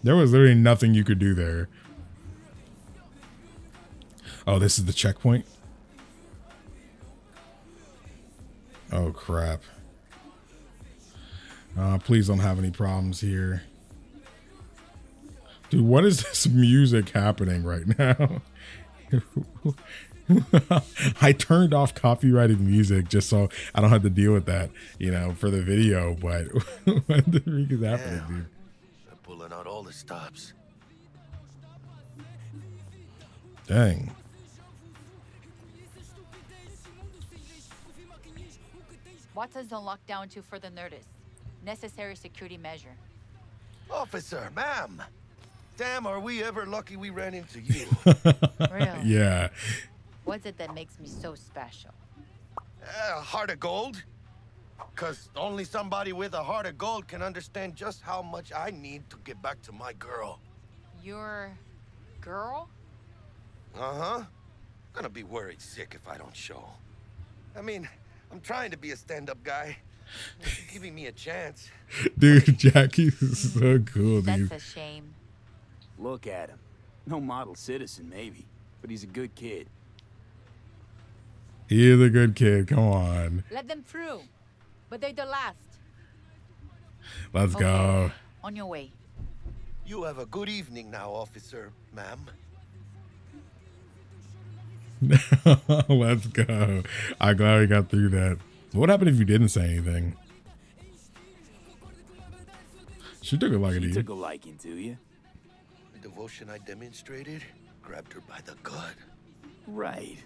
There was literally nothing you could do there. Oh, this is the checkpoint. Oh, crap. Please don't have any problems here. Dude, what is this music happening right now? I turned off copyrighted music just so I don't have to deal with that, you know, for the video, but what the freak is happening, dude? I'm pulling out all the stops. Dang. Watson's on lockdown to further notice. Necessary security measure. Officer, ma'am. Damn, are we ever lucky we ran into you. Really? Yeah. What's it that makes me so special? A heart of gold. Because only somebody with a heart of gold can understand just how much I need to get back to my girl. Your girl? Uh-huh. Gonna be worried sick if I don't show. I mean... I'm trying to be a stand-up guy. You're giving me a chance. Dude, Jackie is so cool, dude. That's a shame. Look at him. No model citizen, maybe, but he's a good kid. He is a good kid. Come on. Let them through, but they're the last. Let's go. On your way. You have a good evening now, officer, ma'am. Let's go. I'm glad we got through that. What happened if you didn't say anything? She took a liking to you. The devotion I demonstrated grabbed her by the gut. Right.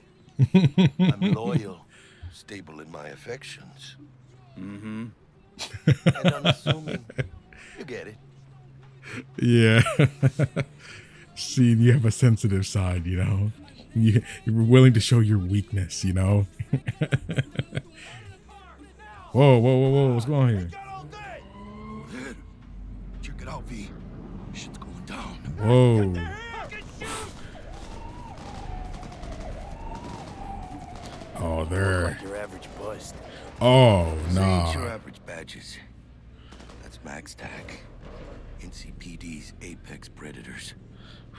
I'm loyal, stable in my affections. Mm-hmm. And unassuming. You get it. Yeah. See, you have a sensitive side, you know. You were willing to show your weakness, you know. Whoa, whoa, whoa, whoa! What's going on here? Check it out, V. Shit's going down. Whoa. Oh, there. Oh no. Your average badges. That's Max Tag. NCPD's apex predators.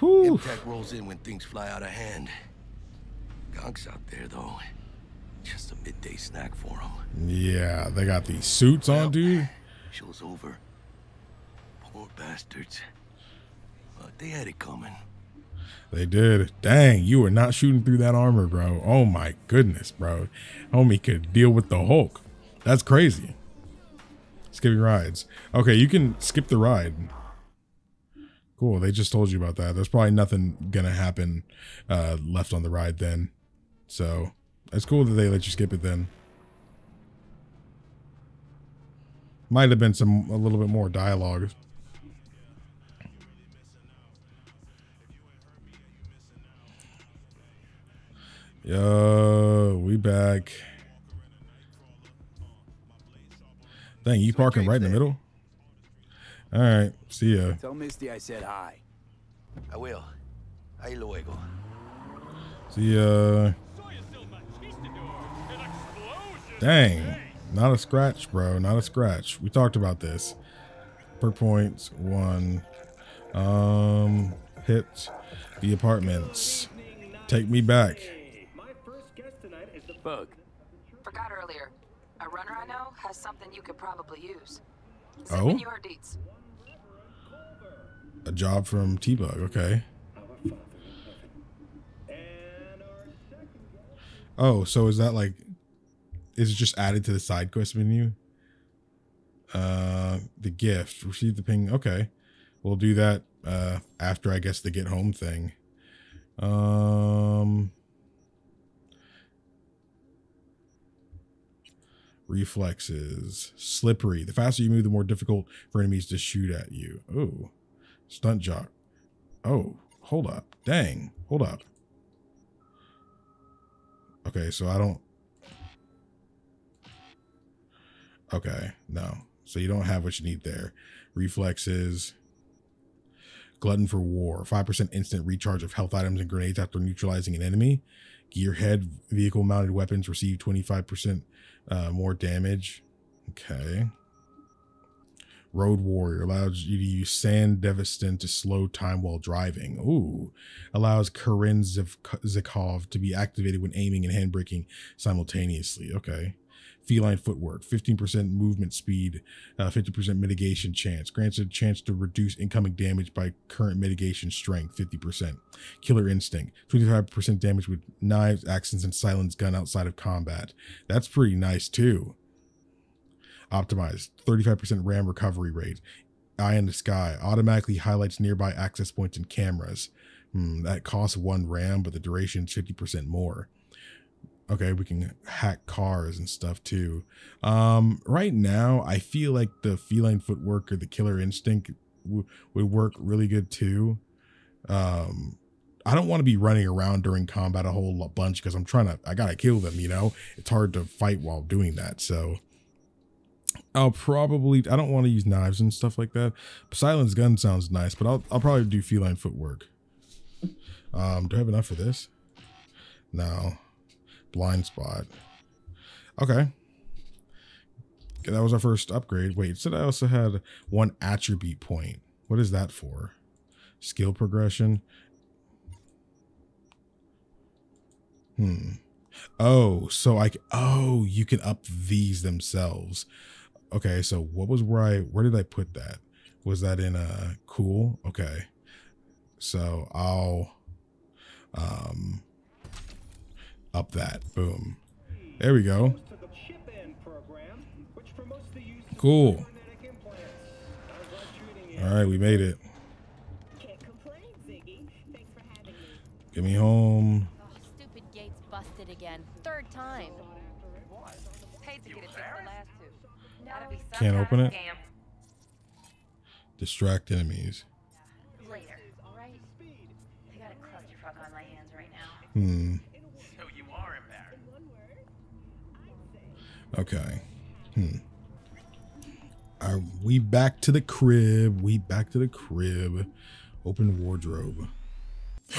Impact rolls in when things fly out of hand. Gonks out there, though. Just a midday snack for them. Yeah, they got these suits on, dude. Show's over. Poor bastards. But they had it coming. They did. Dang, you were not shooting through that armor, bro. Oh, my goodness, bro. Homie could deal with the Hulk. That's crazy. Skipping rides. Okay, you can skip the ride. Cool, they just told you about that. There's probably nothing gonna happen left on the ride then. So it's cool that they let you skip it then. Might have been a little bit more dialogue. Yo, we back. Dang, you parking right in the middle? All right, see ya. Tell Misty I said hi. I will. Ahí luego. See ya. Dang, not a scratch, bro. Not a scratch. We talked about this. Per points, one. Hit the apartments. Take me back. Bug. Forgot earlier. A runner I know has something you could probably use. Oh? Your deets. A job from T-Bug, okay. Oh, so is that like... Is it just added to the side quest menu? The gift. Receive the ping. Okay. We'll do that after, I guess, the get home thing. Reflexes. Slippery. The faster you move, the more difficult for enemies to shoot at you. Oh. Stunt jock. Oh. Hold up. Dang. Hold up. Okay, so I don't... Okay, no. So you don't have what you need there. Reflexes. Glutton for war. 5% instant recharge of health items and grenades after neutralizing an enemy. Gearhead vehicle-mounted weapons receive 25% more damage. Okay. Road warrior allows you to use sand devastant to slow time while driving. Ooh, allows Karin Zikov to be activated when aiming and handbraking simultaneously. Okay. Feline footwork, 15% movement speed, 50% mitigation chance. Grants a chance to reduce incoming damage by current mitigation strength, 50%. Killer instinct, 25% damage with knives, axes, and silenced gun outside of combat. That's pretty nice too. Optimized, 35% RAM recovery rate. Eye in the sky, automatically highlights nearby access points and cameras. That costs 1 RAM, but the duration is 50% more. Okay, we can hack cars and stuff too. Right now, I feel like the feline footwork or the killer instinct would work really good too. I don't want to be running around during combat a whole bunch because I gotta kill them, you know? It's hard to fight while doing that, so. I don't want to use knives and stuff like that. Silenced gun sounds nice, but I'll probably do feline footwork. Do I have enough for this? No. Blind spot. Okay. That was our first upgrade. Wait, it said I also had 1 attribute point. What is that for? Skill progression. Oh, so you can up these themselves. Okay, so what was where did I put that? Was that in cool? Okay. So I'll up that. Boom. There we go. Cool. All right, we made it. Get me home. Stupid gates busted again. 3rd time. Paid to get it fixed the last 2. Gotta be some kind of scam. Can't open it. Distract enemies. Later. All right. I got a clusterfuck on my hands right now. Okay. Are we back to the crib? We back to the crib. Open wardrobe.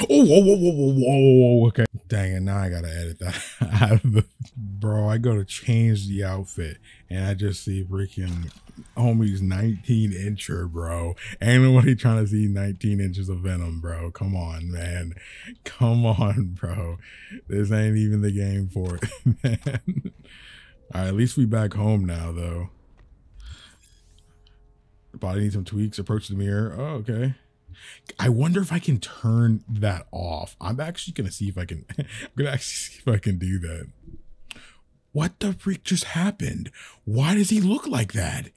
Oh, whoa, whoa, whoa, whoa, whoa. Okay. Dang it. Now I gotta edit that out of the... Bro, I go to change the outfit and I just see freaking homie's 19-incher, bro. Ain't nobody trying to see 19 inches of Venom, bro. Come on, man. Come on, bro. This ain't even the game for it, man. All right, at least we back home now, though. The body needs some tweaks. Approach the mirror. Oh, okay. I wonder if I can turn that off. I'm actually gonna see if I can. I'm gonna actually see if I can do that. What the freak just happened? Why does he look like that?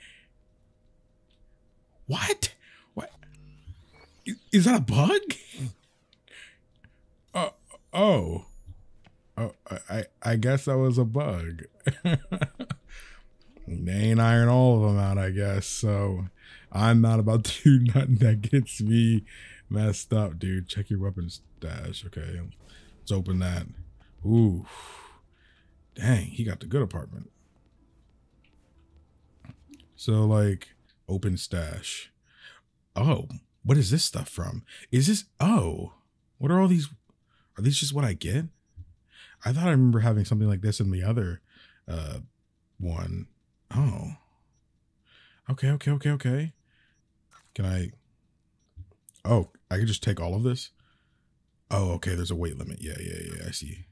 What? What? Is that a bug? Oh. Oh, I guess that was a bug. They ain't iron all of them out, I guess. So I'm not about to do nothing that gets me messed up, dude. Check your weapons stash. Okay, let's open that. Ooh, dang, he got the good apartment. So like, open stash. Oh, what is this stuff from? Is this, oh, what are all these? Are these just what I get? I thought I remember having something like this in the other one. Oh, okay, okay, okay, okay. Can I, oh, I can just take all of this? Oh, okay, there's a weight limit. Yeah, yeah, yeah, I see.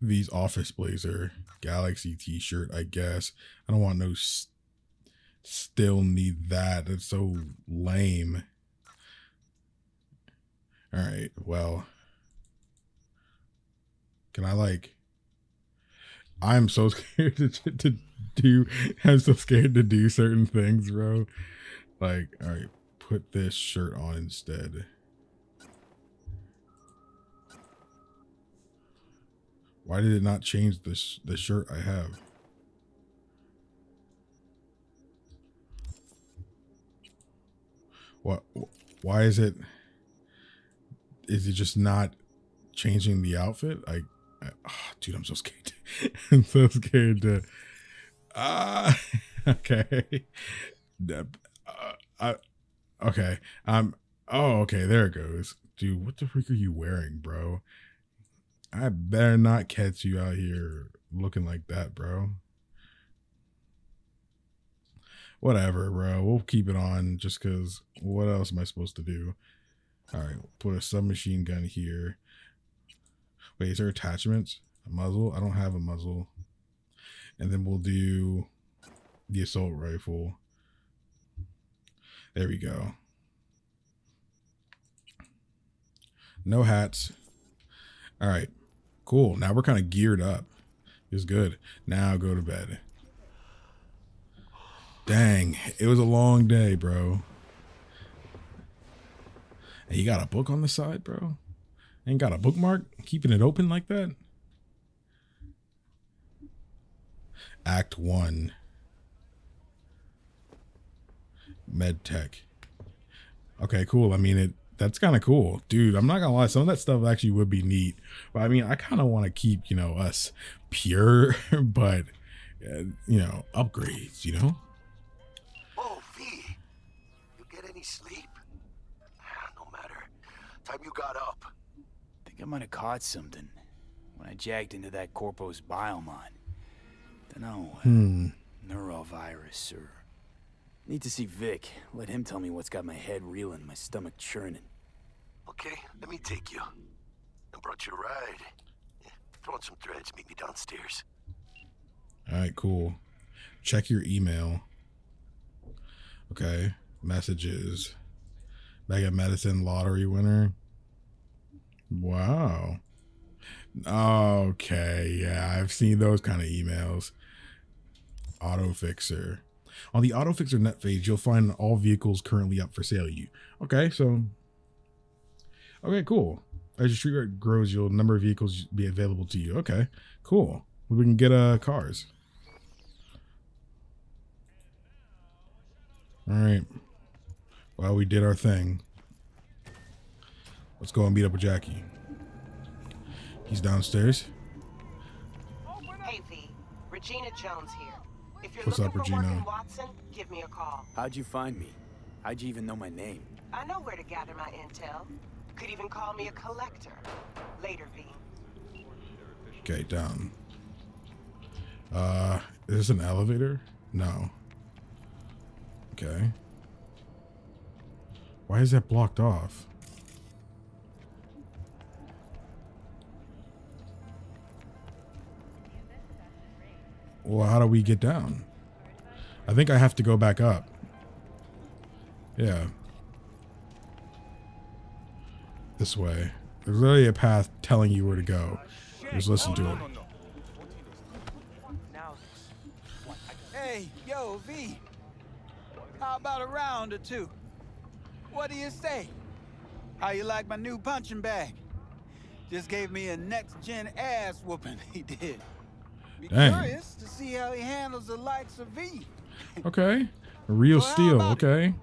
These office blazer, galaxy t-shirt, I guess. I don't want no, still need that. It's so lame. All right, well, can I like, I'm so scared to do certain things, bro. Like, all right, put this shirt on instead. Why did it not change this, the shirt I have? What, why is it just not changing the outfit? Oh, dude, I'm so scared. I'm so scared to, okay. Okay. Oh, okay. There it goes. Dude, what the freak are you wearing, bro? I better not catch you out here looking like that, bro. Whatever, bro. We'll keep it on just because what else am I supposed to do? All right. Put a submachine gun here. Wait, is there attachments? A muzzle? I don't have a muzzle. And then we'll do the assault rifle. There we go. No hats. All right, cool. Now we're kind of geared up. It's good. Now go to bed. Dang, it was a long day, bro. And you got a book on the side, bro? Ain't got a bookmark? Keeping it open like that? Act 1. Medtech. Okay, cool. I mean, that's kind of cool. Dude, I'm not going to lie. Some of that stuff actually would be neat. But I mean, I kind of want to keep, you know, us pure, but, you know, upgrades, you know? Oh, V, you get any sleep? No matter. Time you got up. I might have caught something when I jacked into that Corpo's biomon. Dunno, neurovirus or... Need to see Vic. Let him tell me what's got my head reeling, my stomach churning. Okay, let me take you. I brought you a ride. Yeah, throw on some threads, meet me downstairs. Alright, cool. Check your email. Okay, messages. Bag of medicine lottery winner. Wow. Okay, yeah, I've seen those kind of emails. Autofixer. On the Autofixer net page, you'll find all vehicles currently up for sale. Okay, so... Okay, cool. As your street rate grows, your number of vehicles be available to you. Okay, cool. We can get cars. Alright. Well, we did our thing. Let's go and meet up with Jackie. He's downstairs. Hey V, Regina Jones here. If you're What's looking up, for Regina? Work in Watson, give me a call. How'd you find me? How'd you even know my name? I know where to gather my intel. Could even call me a collector. Later, V. Okay, down. Is this an elevator? No. Okay. Why is that blocked off? Well, how do we get down? I think I have to go back up. Yeah. This way. There's literally a path telling you where to go. Just listen to it. Hey, yo, V. How about a round or two? What do you say? How you like my new punching bag? Just gave me a next-gen ass whooping, he did. Be curious to see how he handles the likes of V. Okay. Real steel, okay.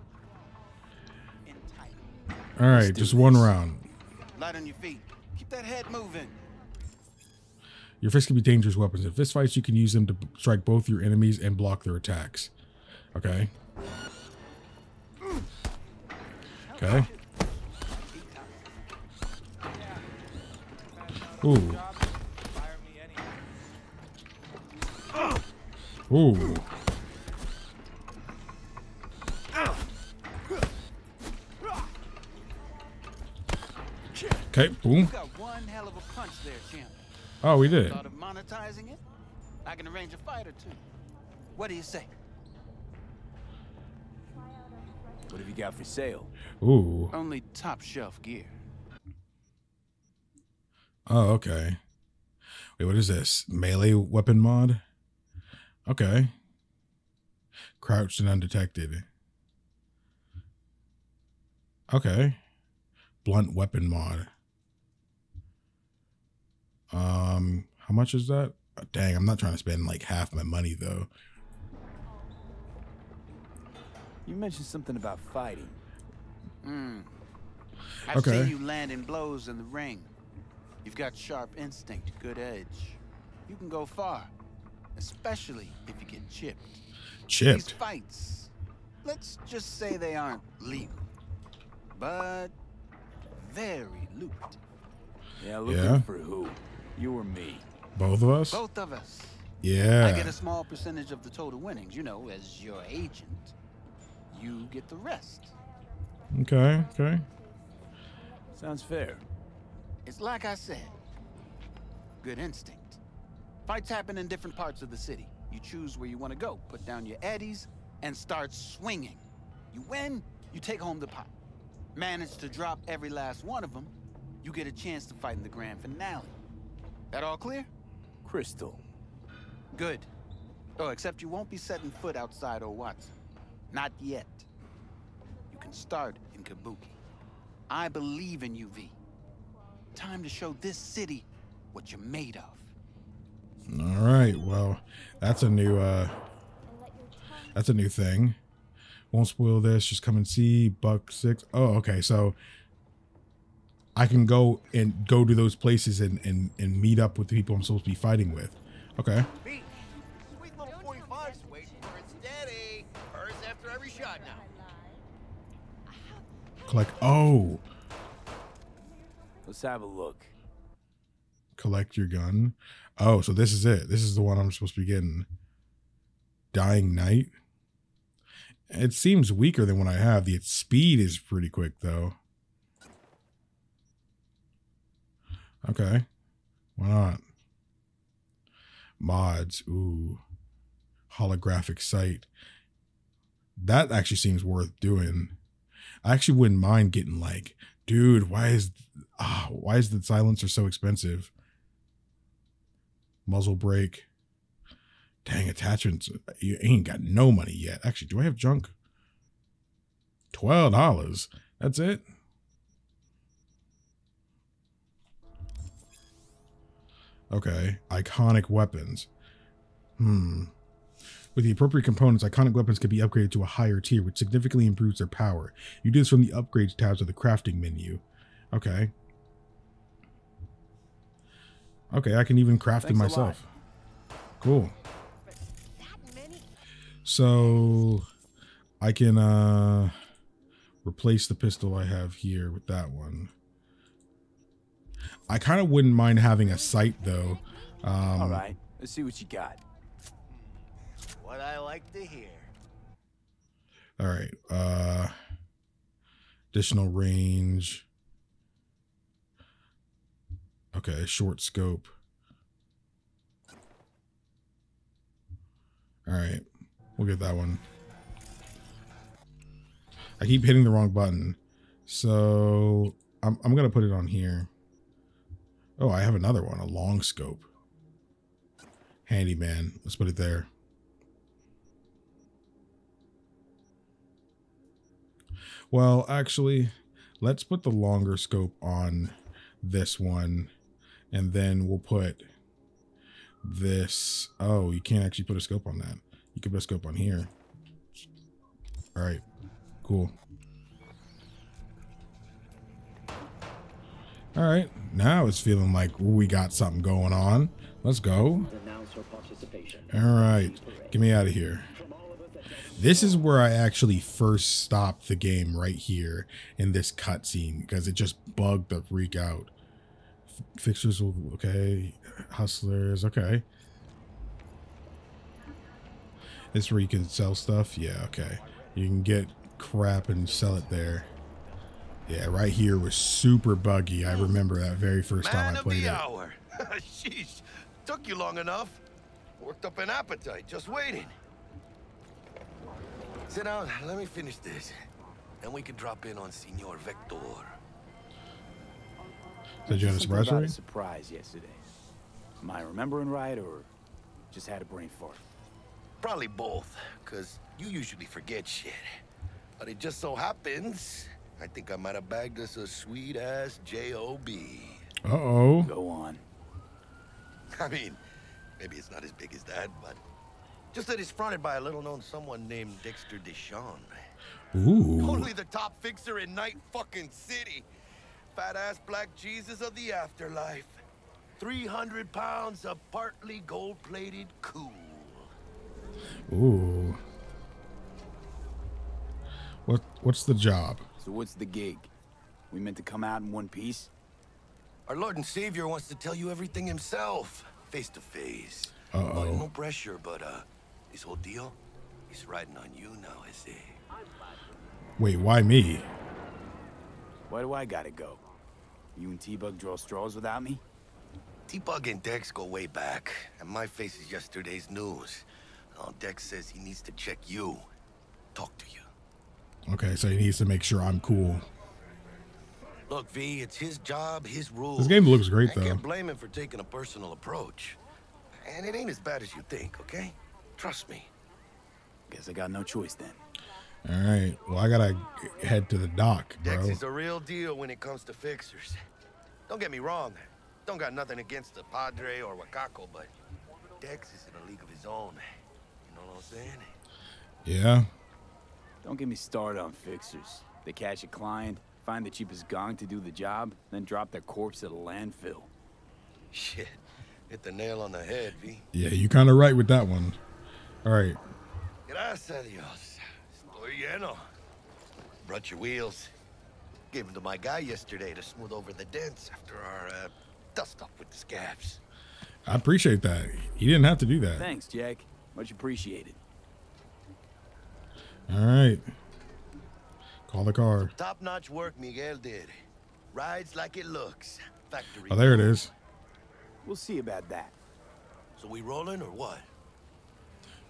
Alright, just one round. Light on your feet. Keep that head moving. Your fists can be dangerous weapons. In fist fights, you can use them to strike both your enemies and block their attacks. Okay. Okay. Ooh. Ooh. Okay, boom. Got one hell of a punch there, champ. Oh, we did it. Thought of monetizing it? I can arrange a fight or two. What do you say? What have you got for sale? Ooh. Only top shelf gear. Oh, okay. Wait, what is this? Melee weapon mod? Okay. Crouched and undetected. Okay. Blunt weapon mod. How much is that? Oh, dang, I'm not trying to spend like half my money though. You mentioned something about fighting. I've seen you landing blows in the ring. You've got sharp instinct, good edge. You can go far, especially if you get chipped. Chipped? These fights, let's just say they aren't legal, but very lucrative. Yeah, looking for who? You or me? Both of us? Both of us. Yeah. I get a small percentage of the total winnings, you know, as your agent. You get the rest. Okay, okay. Sounds fair. It's like I said, good instinct. Fights happen in different parts of the city. You choose where you want to go, put down your eddies, and start swinging. You win, you take home the pot. Manage to drop every last one of them, you get a chance to fight in the grand finale. That all clear? Crystal. Good. Oh, except you won't be setting foot outside or Watson. Not yet. You can start in Kabuki. I believe in you, V. Time to show this city what you're made of. All right, well, that's a new thing. Won't spoil this, just come and see. $6. Oh, okay, so I can go and go to those places and meet up with the people I'm supposed to be fighting with. Okay. Sweet little 45's waiting for its daddy. Hers after every shot now. Collect. Oh. Let's have a look. Collect your gun. Oh, so this is it. This is the one I'm supposed to be getting. Dying Knight. It seems weaker than what I have. The speed is pretty quick, though. Okay. Why not? Mods. Ooh. Holographic sight. That actually seems worth doing. I actually wouldn't mind getting like... Dude, why is the silencer so expensive? Muzzle brake. Dang, attachments. You ain't got no money yet. Actually, do I have junk? $12. That's it. Okay. Iconic weapons. With the appropriate components, iconic weapons can be upgraded to a higher tier, which significantly improves their power. You do this from the upgrades tabs of the crafting menu. Okay. Okay, I can even craft it myself. Cool. So I can replace the pistol I have here with that one. I kind of wouldn't mind having a sight though. All right, let's see what you got. What I like to hear. All right. Additional range. Okay, short scope. All right, we'll get that one. I keep hitting the wrong button, so I'm gonna put it on here. Oh, I have another one, a long scope. Handyman. Let's put it there. Well, actually, let's put the longer scope on this one, and then we'll put this. Oh, you can't actually put a scope on that. You can put a scope on here. All right, cool. All right, now it's feeling like we got something going on. Let's go. All right, get me out of here. This is where I actually first stopped the game, right here in this cutscene, because it just bugged the freak out. Fixtures will, okay. Hustlers, okay. This is where you can sell stuff. Yeah, okay. You can get crap and sell it there. Yeah, right here was super buggy. I remember that very first time I played it. Man of the hour. Jeez, took you long enough. Worked up an appetite just waiting. Sit down, let me finish this. Then we could drop in on Senor Vector. Did you have a surprise? I had a surprise yesterday. Am I remembering right, or just had a brain fart? Probably both, because you usually forget shit. But it just so happens, I think I might have bagged us a sweet-ass J.O.B. Uh-oh. Go on. I mean, maybe it's not as big as that, but just that it's fronted by a little-known someone named Dexter Deshawn. Ooh. Totally the top fixer in Night fucking City. Fat-ass black Jesus of the afterlife. 300 pounds of partly gold-plated cool. Ooh. What's the job? So what's the gig? We meant to come out in one piece? Our Lord and Savior wants to tell you everything himself, face to face. Uh-oh. No pressure, but this whole deal, he's riding on you now, I see. Wait, why me? Why do I gotta go? You and T-Bug draw straws without me? T-Bug and Dex go way back, and my face is yesterday's news. Oh, Dex says he needs to check you, talk to you. Okay, so he needs to make sure I'm cool. Look, V, it's his job, his rules. This game looks great, though. I can't blame him for taking a personal approach. And it ain't as bad as you think, okay? Trust me. Guess I got no choice then. All right, well, I gotta head to the dock, bro. Dex is a real deal when it comes to fixers. Don't get me wrong. Don't got nothing against the Padre or Wakako, but Dex is in a league of his own. Yeah. Don't get me started on fixers. They catch a client, find the cheapest gong to do the job, then drop their corpse at a landfill. Shit. Hit the nail on the head, V. Yeah, you kind of right with that one. All right. Gracias a Dios. Estoy lleno. Brought your wheels. Gave them to my guy yesterday to smooth over the dents after our dust up with the scabs. I appreciate that. He didn't have to do that. Thanks, Jack. Much appreciated. All right. Call the car. Top-notch work Miguel did. Rides like it looks. Factory. Oh, there it is. We'll see about that. So we rolling or what?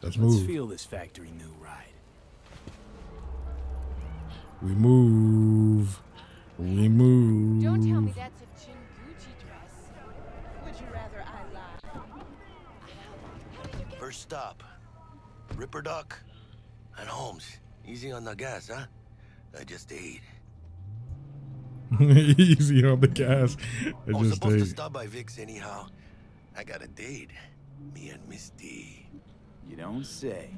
Let's move. Let's feel this factory new ride. We move. We move. Don't tell me that's a Chinguchi dress. Would you rather I lie? First stop, Ripper Duck and Holmes. Easy on the gas, huh? I just ate. Easy on the gas. I was supposed to stop by Vic's anyhow. I got a date. Me and Misty. You don't say.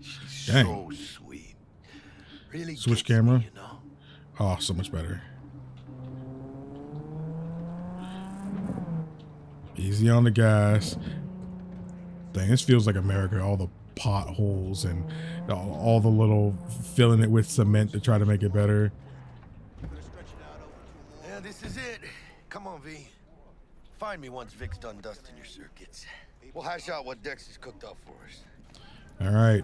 She's so sweet. Really. Switch camera. Me, you know? Oh, so much better. Easy on the gas. Thing. This feels like America, all the potholes and all the little filling it with cement to try to make it better. Yeah, this is it. Come on, V. Find me once Vic's done dusting your circuits. We'll hash out what Dex has cooked up for us. All right.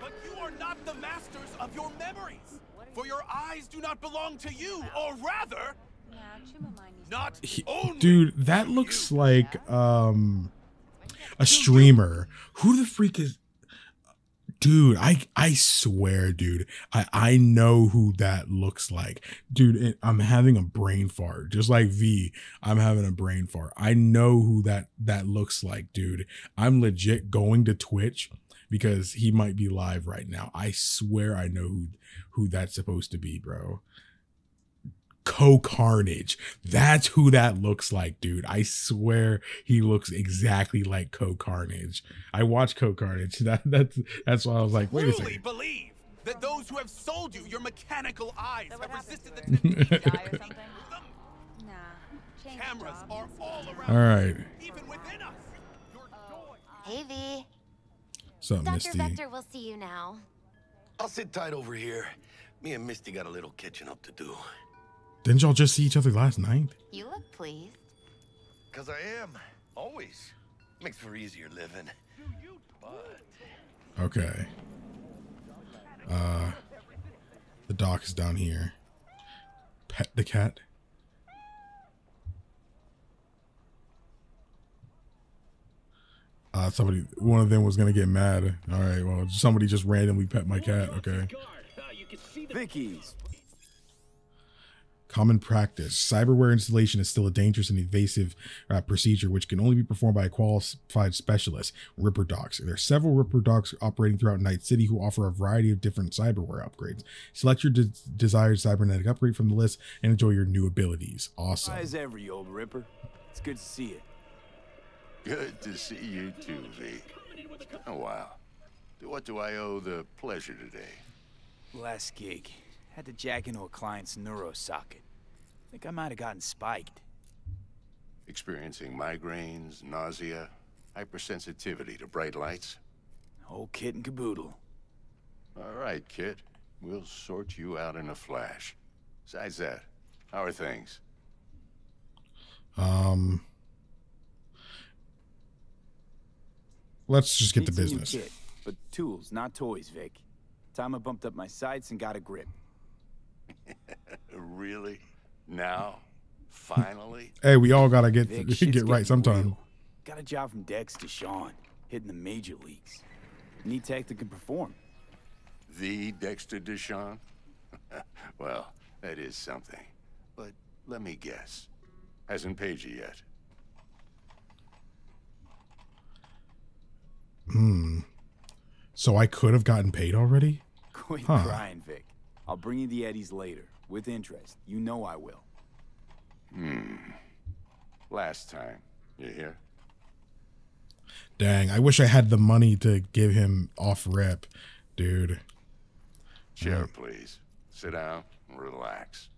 But you are not the masters of your memories, for your eyes do not belong to you, or rather, not only. Dude, that looks like a streamer. Who the freak is? Dude, I swear, dude, I know who that looks like. Dude, I'm having a brain fart. Just like V, I'm having a brain fart. I know who that looks like, dude. I'm legit going to Twitch, because he might be live right now. I swear I know who that's supposed to be, bro. Co-Carnage. That's who that looks like, dude. I swear he looks exactly like Co-Carnage. I watched Co-Carnage. That's why I was like, wait a second. Believe that those who have sold you your mechanical eyes have resisted the temptation. Cameras are all around. All right. Even within us. Hey, V. What's up, Misty? Dr. Vector will see you now. I'll sit tight over here. Me and Misty got a little catching up to do. Didn't y'all just see each other last night? You look pleased. Because I am. Always. Makes for easier living. Okay. The doc is down here. Pet the cat. Somebody, one of them was gonna get mad. All right, well, somebody just randomly pet my cat. Okay. Vicky's. Common practice. Cyberware installation is still a dangerous and invasive procedure which can only be performed by a qualified specialist. Ripper docs. There are several Ripper docs operating throughout Night City who offer a variety of different cyberware upgrades. Select your desired cybernetic upgrade from the list and enjoy your new abilities. Awesome. As every old Ripper, it's good to see you. Good to see you too, Vic. It's been a while. What do I owe the pleasure today? Last gig. Had to jack into a client's neuro socket. I think I might have gotten spiked. Experiencing migraines, nausea, hypersensitivity to bright lights. Whole kit and caboodle. All right, kid. We'll sort you out in a flash. Besides that, how are things? Let's just get to business. Kit, but tools, not toys, Vic. Time I bumped up my sights and got a grip. Really? Now? Finally? Hey, we all gotta get Vic, get right sometime. Real. Got a job from Dexter Deshawn, hitting the major leagues. Need tech that can perform. The Dexter Deshawn? Well, that is something. But let me guess. Hasn't paid you yet. Hmm. So I could have gotten paid already? Quit crying, Vic. I'll bring you the eddies later. With interest. You know I will. Hmm. Last time. You hear? Dang. I wish I had the money to give him off rep, dude. Chair, please. Sit down and relax.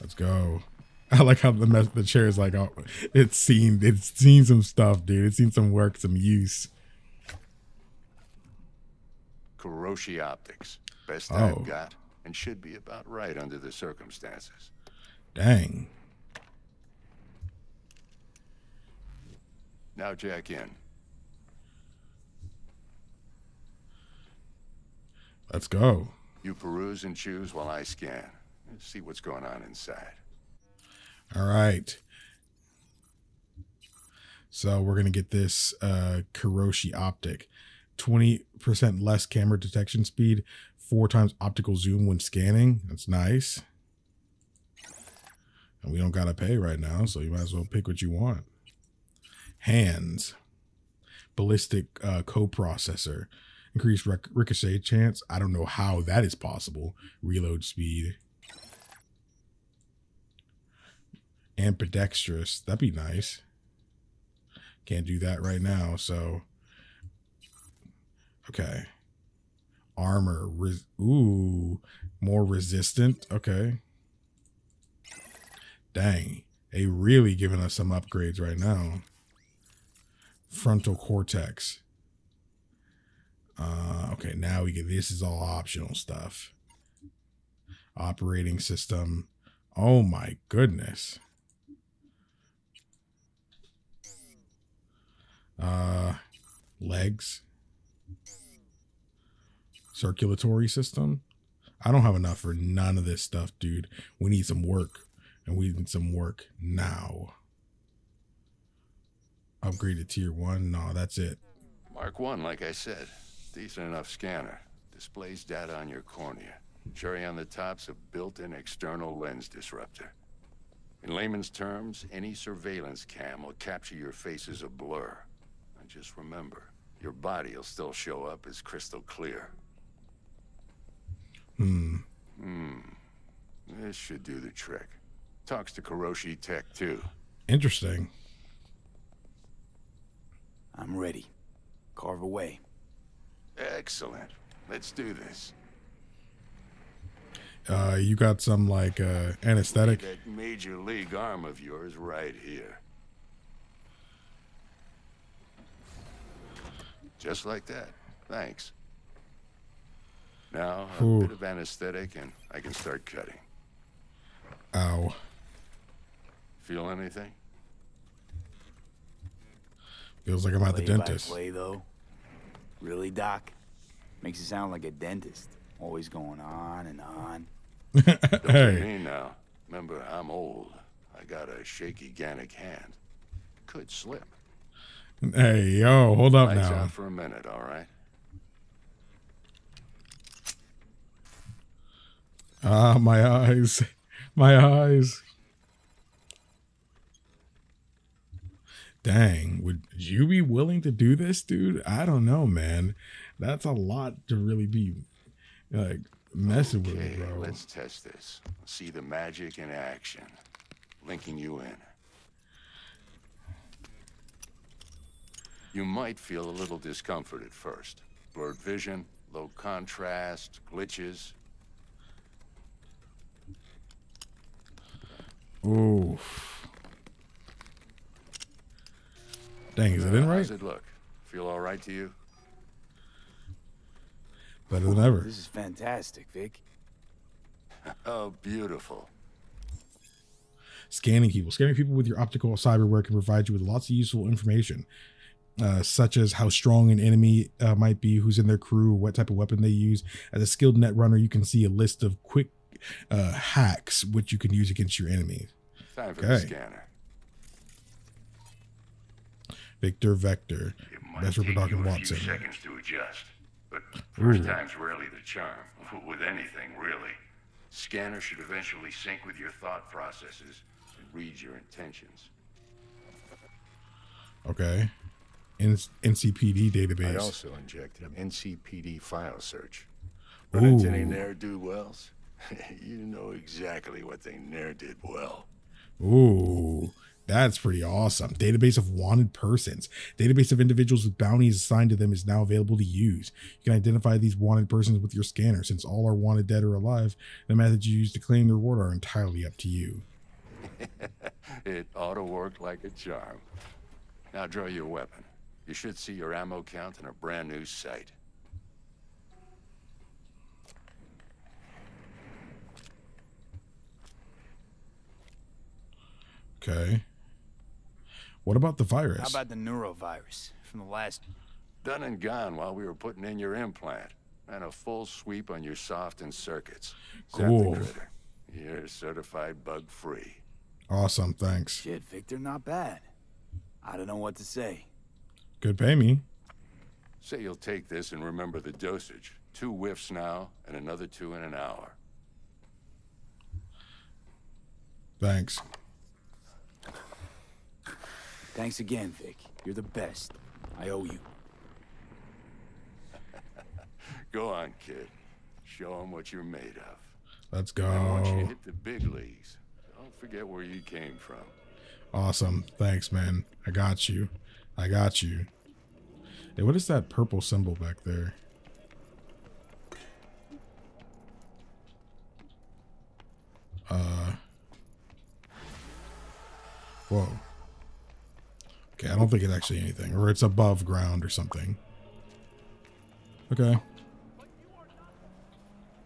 Let's go. I like how the chair is like, oh, it's seen some stuff, dude. It's seen some work, some use. Kiroshi optics. Best I've got and should be about right under the circumstances. Dang. Now jack in. Let's go. You peruse and choose while I scan. Let's see what's going on inside. All right. So we're going to get this Kiroshi optic. 20% less camera detection speed, 4 times optical zoom when scanning. That's nice. And we don't gotta pay right now, so you might as well pick what you want. Hands. Ballistic coprocessor. Increased ricochet chance. I don't know how that is possible. Reload speed. Ambidextrous. That'd be nice. Can't do that right now, so... Okay. Armor. Ooh. More resistant. Okay. Dang. They really giving us some upgrades right now. Frontal cortex. Okay. Now we get... This is all optional stuff. Operating system. Oh my goodness. Legs. Circulatory system. I don't have enough for none of this stuff, dude. We need some work, and we need some work now. Upgrade to tier 1. No, that's it. Mark 1, like I said. Decent enough scanner. Displays data on your cornea. Cherry on the top's a built-in external lens disruptor. In layman's terms, any surveillance cam will capture your face as a blur. And just remember, Your body will still show up as crystal clear. This should do the trick. Talks to Kiroshi Tech, too. Interesting. I'm ready. Carve away. Excellent. Let's do this. You got some, like, anesthetic? That major league arm of yours right here. Just like that. Thanks. Now, a bit of anesthetic and I can start cutting. Ow. Feel anything? Feels like I'm at the dentist. Play, though. Really, Doc? Makes you sound like a dentist. Always going on and on. Don't hey. Me now. Remember, I'm old. I got a shaky ganic hand. Could slip. Hey, yo, hold up now. Lights out for a minute, all right? Ah, my eyes. My eyes. Dang, would you be willing to do this, dude? I don't know, man. That's a lot to really be like messing with, bro. Let's test this. See the magic in action. Linking you in. You might feel a little discomfort at first. Blurred vision, low contrast, glitches. Oof. Dang, is it in right? How's it look? Feel all right to you? Better than ever. This is fantastic, Vic. Oh, beautiful. Scanning people. Scanning people with your optical cyberware can provide you with lots of useful information. Such as how strong an enemy might be, who's in their crew, what type of weapon they use. As a skilled net runner, you can see a list of quick hacks which you can use against your enemies. Time for the scanner. Victor Vector. That's what we're talking about. It might take you a few seconds to adjust, but first time's rarely the charm with anything, really. Scanner should eventually sync with your thought processes and read your intentions. Okay. NCPD database. I also injected an NCPD file search. Run into any ne'er-do-wells? You know exactly what they ne'er did well. Ooh, that's pretty awesome. Database of wanted persons. Database of individuals with bounties assigned to them is now available to use. You can identify these wanted persons with your scanner. Since all are wanted dead or alive, the methods you use to claim the reward are entirely up to you. It ought to work like a charm. Now draw your weapon. You should see your ammo count in a brand new sight. Okay. What about the virus? How about the neurovirus from the last? Done and gone while we were putting in your implant. And a full sweep on your soft and circuits. Cool. Except the critter. You're certified bug free. Awesome, thanks. Shit, Victor, not bad. I don't know what to say. Could pay me. Say you'll take this and remember the dosage. 2 whiffs now and another 2 in an hour. Thanks. Thanks again, Vic. You're the best. I owe you. Go on, kid. Show them what you're made of. Let's go. And once you hit the big leagues, don't forget where you came from. Awesome. Thanks, man. I got you. I got you. Hey, what is that purple symbol back there? Whoa. Okay, I don't think it's actually anything. Or it's above ground or something. Okay.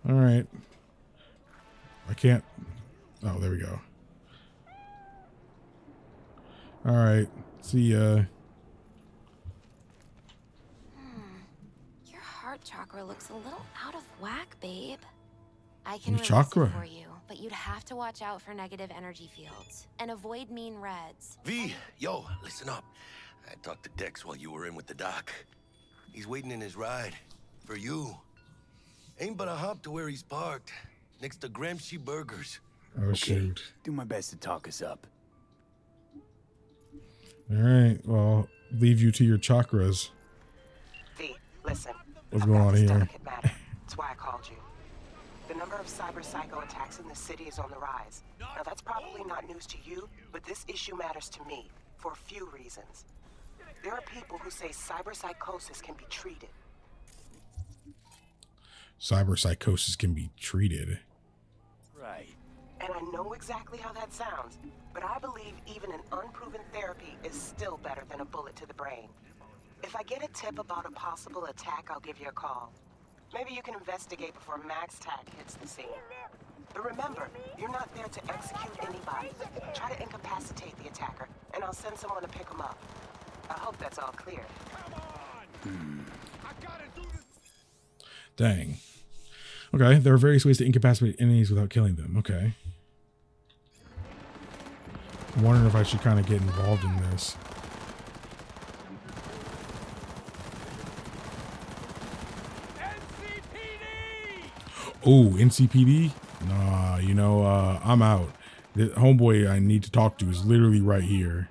Alright. I can't... Oh, there we go. Alright. See ya. Chakra looks a little out of whack, babe. I can release it for you, but you'd have to watch out for negative energy fields and avoid mean reds. V, yo, listen up. I talked to Dex while you were in with the doc. He's waiting in his ride for you. Ain't but a hop to where he's parked, next to Gramsci Burgers. Oh, okay, shoot. Do my best to talk us up. All right, well, leave you to your chakras. Listen, what's going on here? That's why I called you. The number of cyber psycho attacks in the city is on the rise. Now that's probably not news to you, but this issue matters to me for a few reasons. There are people who say cyber psychosis can be treated. Cyber psychosis can be treated. Right. And I know exactly how that sounds, but I believe even an unproven therapy is still better than a bullet to the brain. If I get a tip about a possible attack, I'll give you a call. Maybe you can investigate before Max Tack hits the scene. But remember, you're not there to execute anybody. Try to incapacitate the attacker, and I'll send someone to pick him up. I hope that's all clear. Dang. Okay, there are various ways to incapacitate enemies without killing them. Okay. I'm wondering if I should kind of get involved in this. Oh, NCPD? Nah, you know, I'm out. The homeboy I need to talk to is literally right here.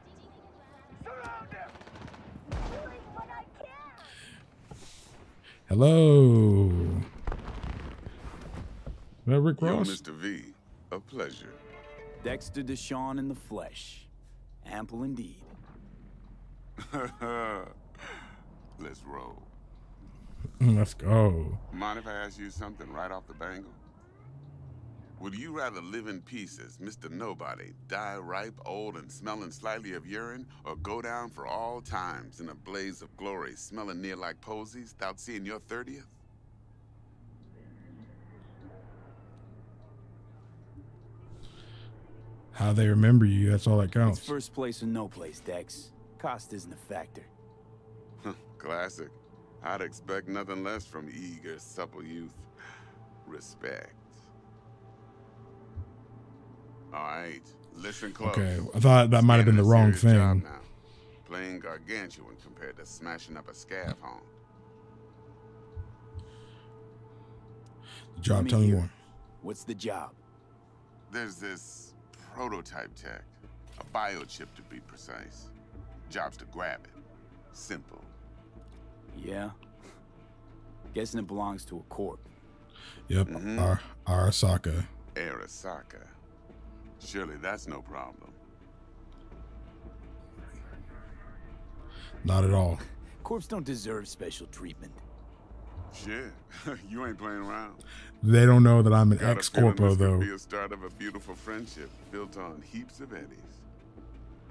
Hello. Is that Rick Ross? Yo, Mr. V, a pleasure. Dexter Deshawn in the flesh. Ample indeed. Let's roll. Let's go. Mind if I ask you something right off the bangle? Would you rather live in pieces, Mr. Nobody, die ripe, old, and smelling slightly of urine, or go down for all times in a blaze of glory, smelling near like posies, without seeing your 30th? How they remember you, that's all that counts. It's first place or no place, Dex. Cost isn't a factor. Classic. I'd expect nothing less from eager, supple youth. Respect. All right, listen close. Okay, I thought that might have been the wrong thing. Playing gargantuan compared to smashing up a scav home. The job, tell me more. What's the job? There's this prototype tech, a biochip to be precise. Job's to grab it. Simple. Yeah. Guessing it belongs to a corp. Yep. Arasaka. Arasaka. Surely that's no problem. Not at all. Corps don't deserve special treatment. Shit, you ain't playing around. They don't know that I'm an ex-corpo though. Be a start of a beautiful friendship built on heaps of eddies.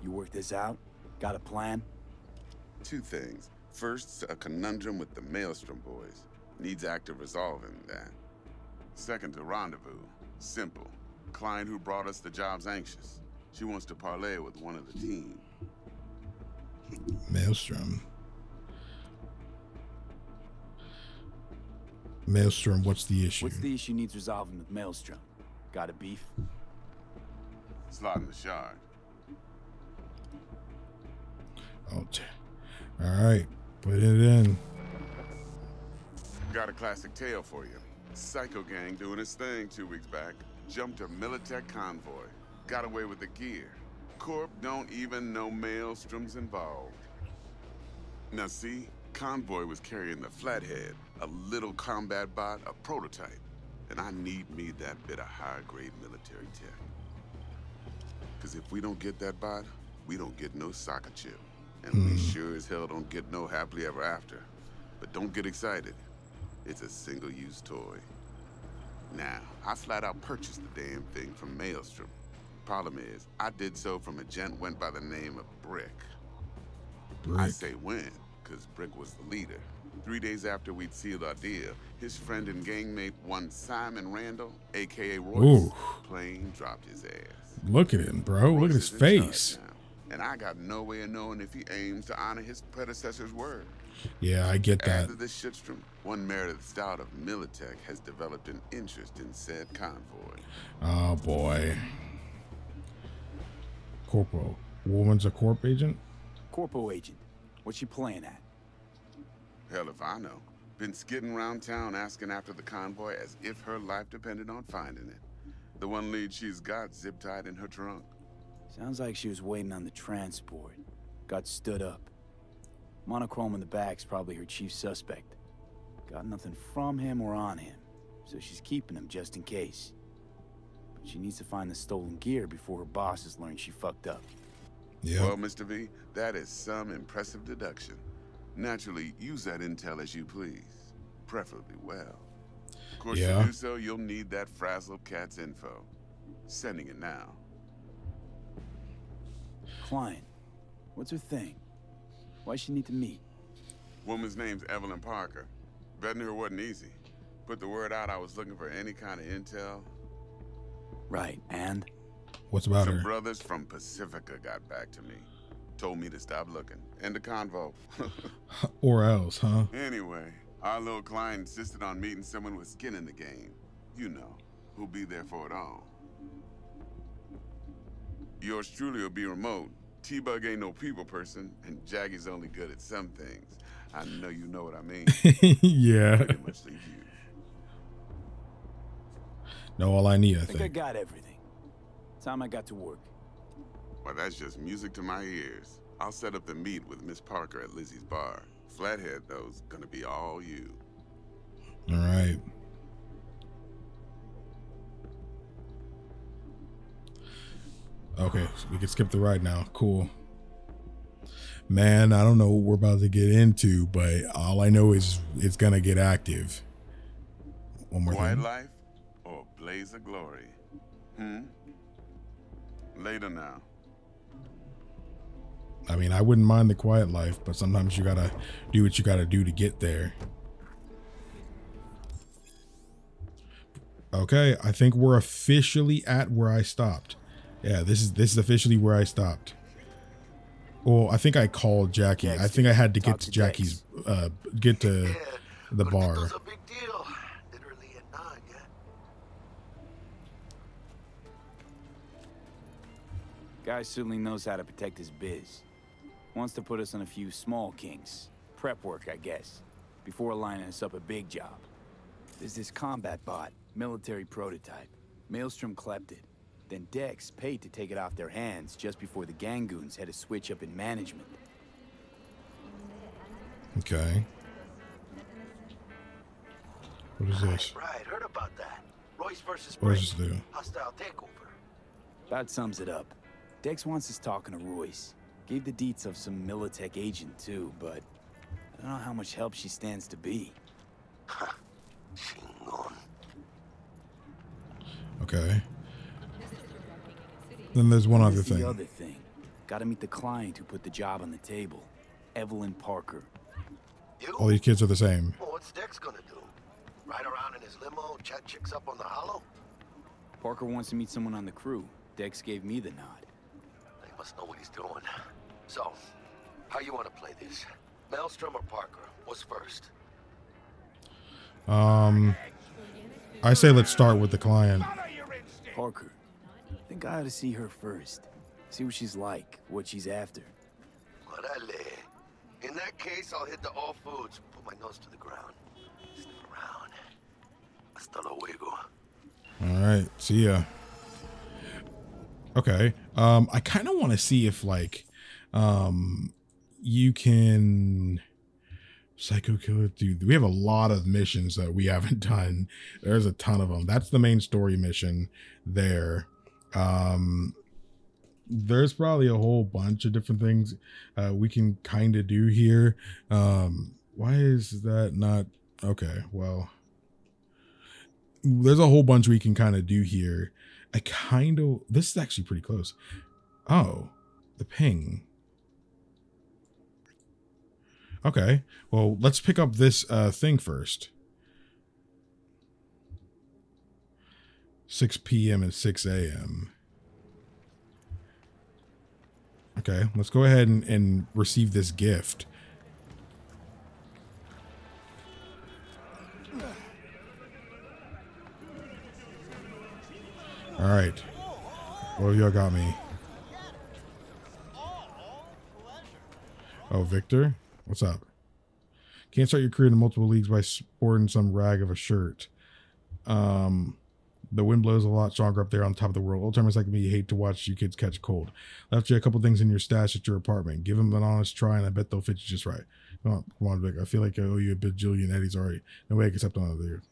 You work this out? Got a plan? Two things. First, a conundrum with the Maelstrom boys. Needs active resolving that. Second, a rendezvous. Simple. Client who brought us the job's anxious. She wants to parlay with one of the team. Maelstrom. Maelstrom, what's the issue? What's the issue needs resolving with Maelstrom? Got a beef? Slotting the shard. Okay. All right. Put it in. Got a classic tale for you. Psycho gang doing his thing 2 weeks back. Jumped a Militech convoy. Got away with the gear. Corp don't even know Maelstrom's involved. Now see, convoy was carrying the Flathead, a little combat bot, a prototype. And I need me that bit of high-grade military tech. Because if we don't get that bot, we don't get no soccer chip. And we sure as hell don't get no happily ever after. But don't get excited. It's a single-use toy. Now, I flat out purchased the damn thing from Maelstrom. Problem is, I did so from a gent went by the name of Brick. I say when, because Brick was the leader. 3 days after we'd sealed our deal, his friend and gangmate, one Simon Randall, a.k.a. Royce, plain dropped his ass. Look at him, bro. Royce, look at his face. And I got no way of knowing if he aims to honor his predecessor's word. Yeah, I get that. After this shitstrom, one Meredith Stout of Militech has developed an interest in said convoy. Oh boy. Corpo. Woman's a corp agent? Corpo agent. What's she playing at? Hell if I know. Been skidding around town asking after the convoy as if her life depended on finding it. The one lead she's got zip-tied in her trunk. Sounds like she was waiting on the transport. Got stood up. Monochrome in the back's probably her chief suspect. Got nothing from him or on him, so she's keeping him just in case. But she needs to find the stolen gear before her bosses learn she fucked up. Yeah. Well, Mr. V, that is some impressive deduction. Naturally, use that intel as you please, preferably well. Of course, yeah. To do so, you'll need that frazzled cat's info. Sending it now. Client, what's her thing? Why she need to meet? Woman's name's Evelyn Parker. Vetting her wasn't easy. Put the word out I was looking for any kind of intel. Right, and? What's about her? Some brothers from Pacifica got back to me. Told me to stop looking. End the convo. Or else, huh? Anyway, our little client insisted on meeting someone with skin in the game. You know, who'll be there for it all. Yours truly will be remote. T-Bug ain't no people person, and Jackie's only good at some things. I know you know what I mean. Yeah. Pretty much leave you. Know all I need, I think. I got everything. Time I got to work. Well, that's just music to my ears. I'll set up the meet with Miss Parker at Lizzie's bar. Flathead, though's gonna be all you. All right. Okay, so we can skip the ride now. Cool. Man, I don't know what we're about to get into, but all I know is it's gonna get active. One more thing. Wildlife or blaze of glory? Hmm? Later now. I mean, I wouldn't mind the quiet life, but sometimes you gotta do what you gotta do to get there. Okay, I think we're officially at where I stopped. Yeah, this is officially where I stopped. Well, I think I called Jackie. I think I had to get to Jackie's, get to the bar. Guy certainly knows how to protect his biz. Wants to put us on a few small kinks. Prep work, I guess, before lining us up a big job. There's this combat bot, military prototype. Maelstrom clept it. Then Dex paid to take it off their hands just before the Gangoons had a switch up in management. Okay. What is this? Right, heard about that. Royce versus Brick. Hostile takeover. That sums it up. Dex wants us talking to Royce. Gave the deets of some Militech agent too, but I don't know how much help she stands to be. Okay. Then there's one other thing. The other thing. Gotta meet the client who put the job on the table. Evelyn Parker. All these kids are the same. Well, what's Dex gonna do? Ride around in his limo, chat chicks up on the hollow? Parker wants to meet someone on the crew. Dex gave me the nod. They must know what he's doing. So, how you want to play this? Maelstrom or Parker? What's first? I say let's start with the client. Parker. I think I ought to see her first. See what she's like, what she's after. In that case, I'll hit the all foods. Put my nose to the ground. Sniff around. Hasta luego. All right. See ya. Okay. I kind of want to see if like, you can psycho killer. Dude, we have a lot of missions that we haven't done. There's a ton of them. That's the main story mission there. There's probably a whole bunch of different things we can kind of do here. Why is that not? Okay. Well, there's a whole bunch we can kind of do here. I kind of, this is actually pretty close. Oh, the ping. Okay, well, let's pick up this thing first. 6 p.m. and 6 a.m. Okay, let's go ahead and receive this gift. All right. What have y'all got me? Oh, Victor? What's up? Can't start your career in multiple leagues by sporting some rag of a shirt. The wind blows a lot stronger up there on top of the world. Old timers like me hate to watch you kids catch cold. Left you a couple things in your stash at your apartment. Give them an honest try, and I bet they'll fit you just right. Come on, Vic. I feel like I owe you a bajillion eddies already. No way I can accept another year.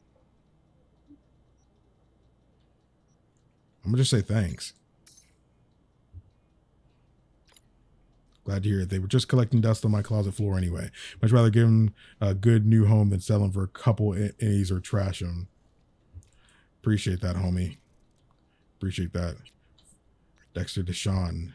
I'm going to just say thanks. Glad to hear it. They were just collecting dust on my closet floor anyway. Much rather give them a good new home than sell them for a couple innies or trash them. Appreciate that, homie. Appreciate that. Dexter Deshawn.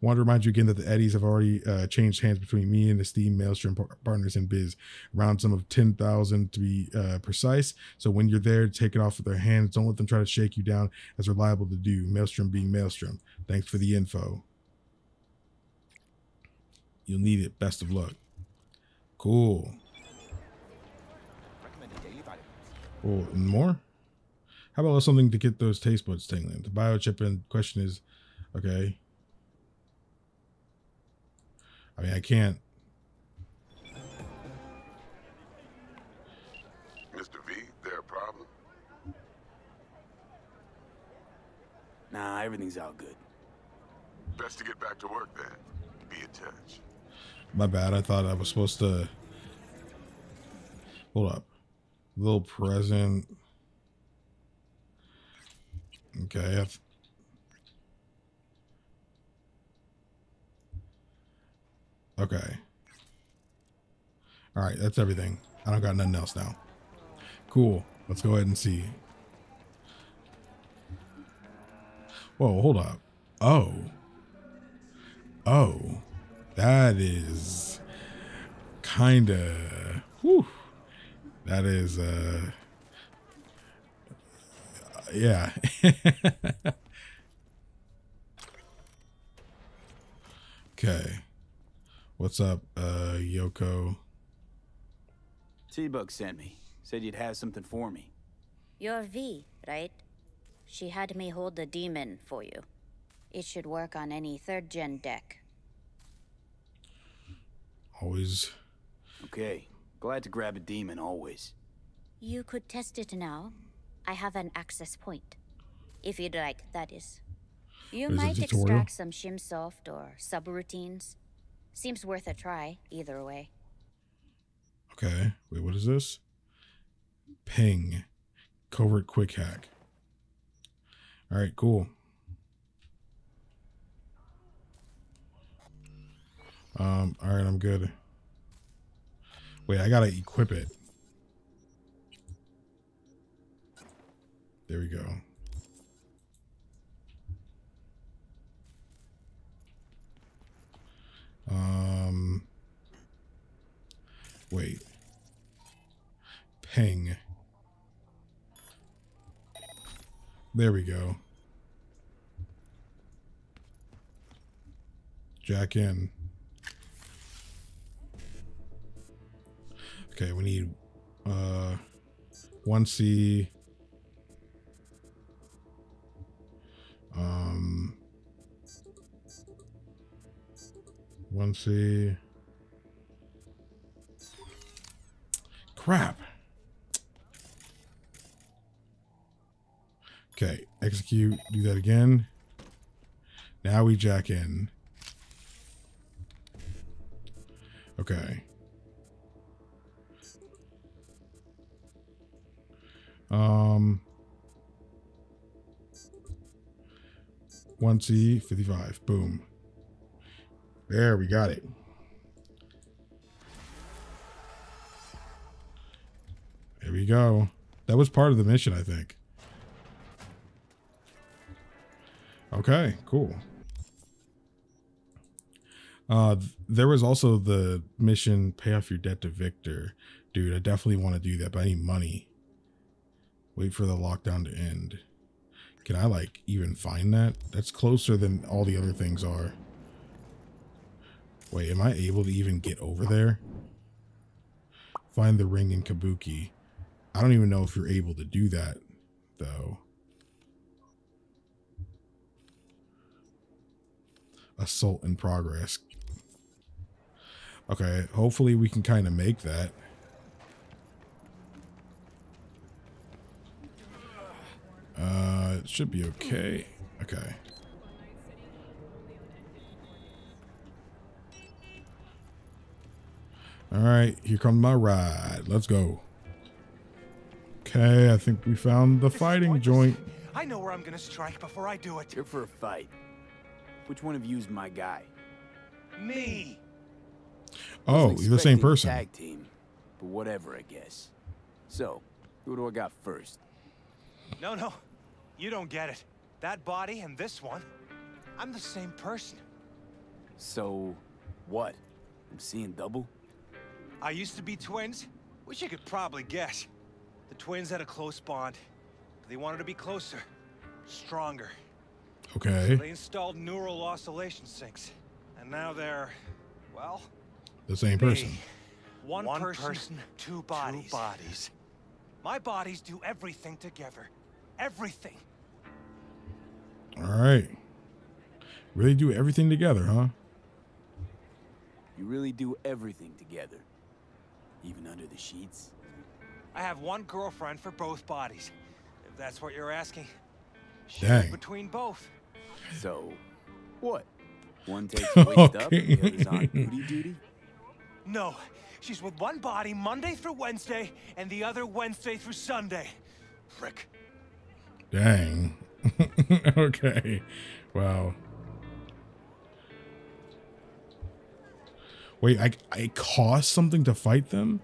Want to remind you again that the eddies have already changed hands between me and esteemed Maelstrom partners in biz. Round sum of 10,000 to be precise. So when you're there, take it off with their hands. Don't let them try to shake you down, as they're liable to do. Maelstrom being Maelstrom. Thanks for the info. You'll need it. Best of luck. Cool. Oh, and more? How about something to get those taste buds tingling? The biochip in question is... Okay. I mean, I can't. Mr. V, there a problem? Nah, everything's all good. Best to get back to work then. Be attached. My bad. I thought I was supposed to... Hold up. Little present. Okay. Okay. All right, that's everything. I don't got nothing else now. Cool. Let's go ahead and see. Whoa, hold up. Oh. Oh. That is kinda... Whew. That is, yeah. Okay. What's up, Yoko? T-Bug sent me. Said you'd have something for me. You're V, right? She had me hold the demon for you. It should work on any third-gen deck. Always. Okay. Glad to grab a demon, always. You could test it now. I have an access point. If you'd like, that is. You might extract some shimsoft or subroutines. Seems worth a try, either way. Okay. Wait, what is this? Ping. Covert quick hack. Alright, cool. Alright, I'm good. Wait, I gotta equip it. There we go. Wait. Ping. There we go. Jack in. Okay, we need 1C, crap. Okay, execute, do that again. Now we jack in. Okay. One C 55. Boom. There, we got it. There we go. That was part of the mission, I think. Okay, cool. There was also the mission, pay off your debt to Victor. Dude, I definitely want to do that, but I need money. Wait for the lockdown to end. Can I, like, even find that? That's closer than all the other things are. Wait, am I able to even get over there? Find the ring in Kabuki. I don't even know if you're able to do that, though. Assault in progress. Okay, hopefully we can kind of make that. It should be okay. Okay. All right, here comes my ride. Let's go. Okay, I think we found the fighting joint. I know where I'm gonna strike before I do it. Here for a fight. Which one of you's my guy? Me. Oh, you're the same person. Tag team, but whatever, I guess. So, who do I got first? No, no, you don't get it. That body and this one, I'm the same person. So, what? I'm seeing double? I used to be twins, which you could probably guess. The twins had a close bond. They wanted to be closer, stronger. Okay. So they installed neural oscillation sinks, and now they're, well, the same person. One person, two bodies. My bodies do everything together. Everything. All right. Really do everything together, huh? You really do everything together. Even under the sheets? I have one girlfriend for both bodies, if that's what you're asking. Dang. Between both. So, what? One takes the waist up, the other's on booty duty? No. She's with one body Monday through Wednesday, and the other Wednesday through Sunday. Frick. Dang. Okay. Wow. Wait, I cost something to fight them?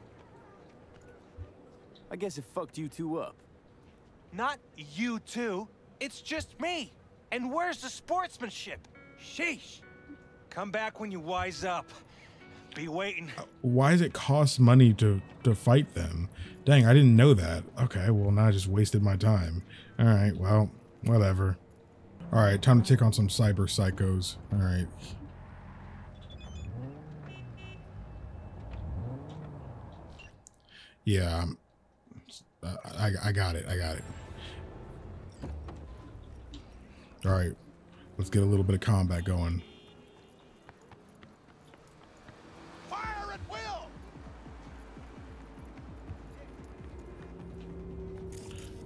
I guess it fucked you two up. Not you two. It's just me. And where's the sportsmanship? Sheesh. Come back when you wise up. Be waiting. Why does it cost money to fight them? Dang, I didn't know that. Okay, well now I just wasted my time. All right, well, whatever. All right, time to take on some cyber psychos. All right. Yeah, I got it. I got it. All right, let's get a little bit of combat going.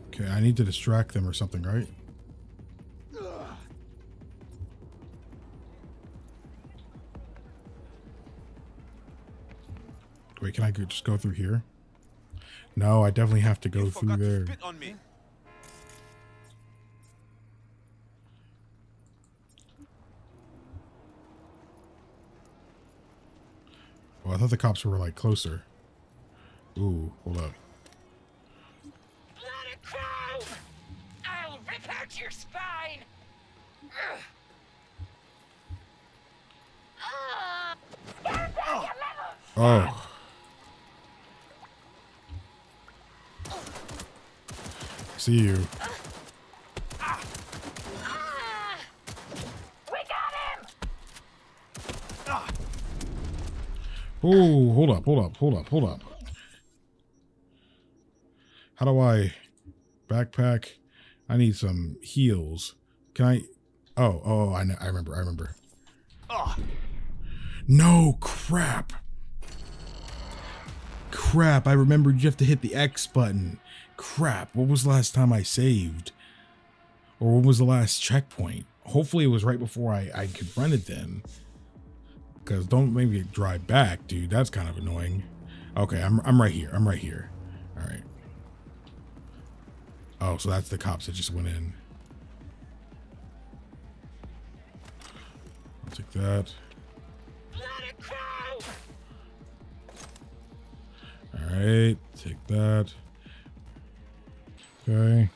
Okay, I need to distract them or something, right? Wait, can I just go through here? No, I definitely have to go through there. Well, I thought the cops were like closer. Ooh, hold up. Your spine. Oh. See you. We got him. Oh, hold up. How do I backpack? I need some heals. Can I? Oh, I know. I remember. Oh. No, crap. Crap. I remembered you have to hit the X button. Crap. What was the last time I saved? Or what was the last checkpoint? Hopefully it was right before I confronted them. Because don't make me drive back, dude. That's kind of annoying. Okay, I'm right here. I'm right here. All right. Oh, so that's the cops that just went in. I'll take that. All right, take that. Okay.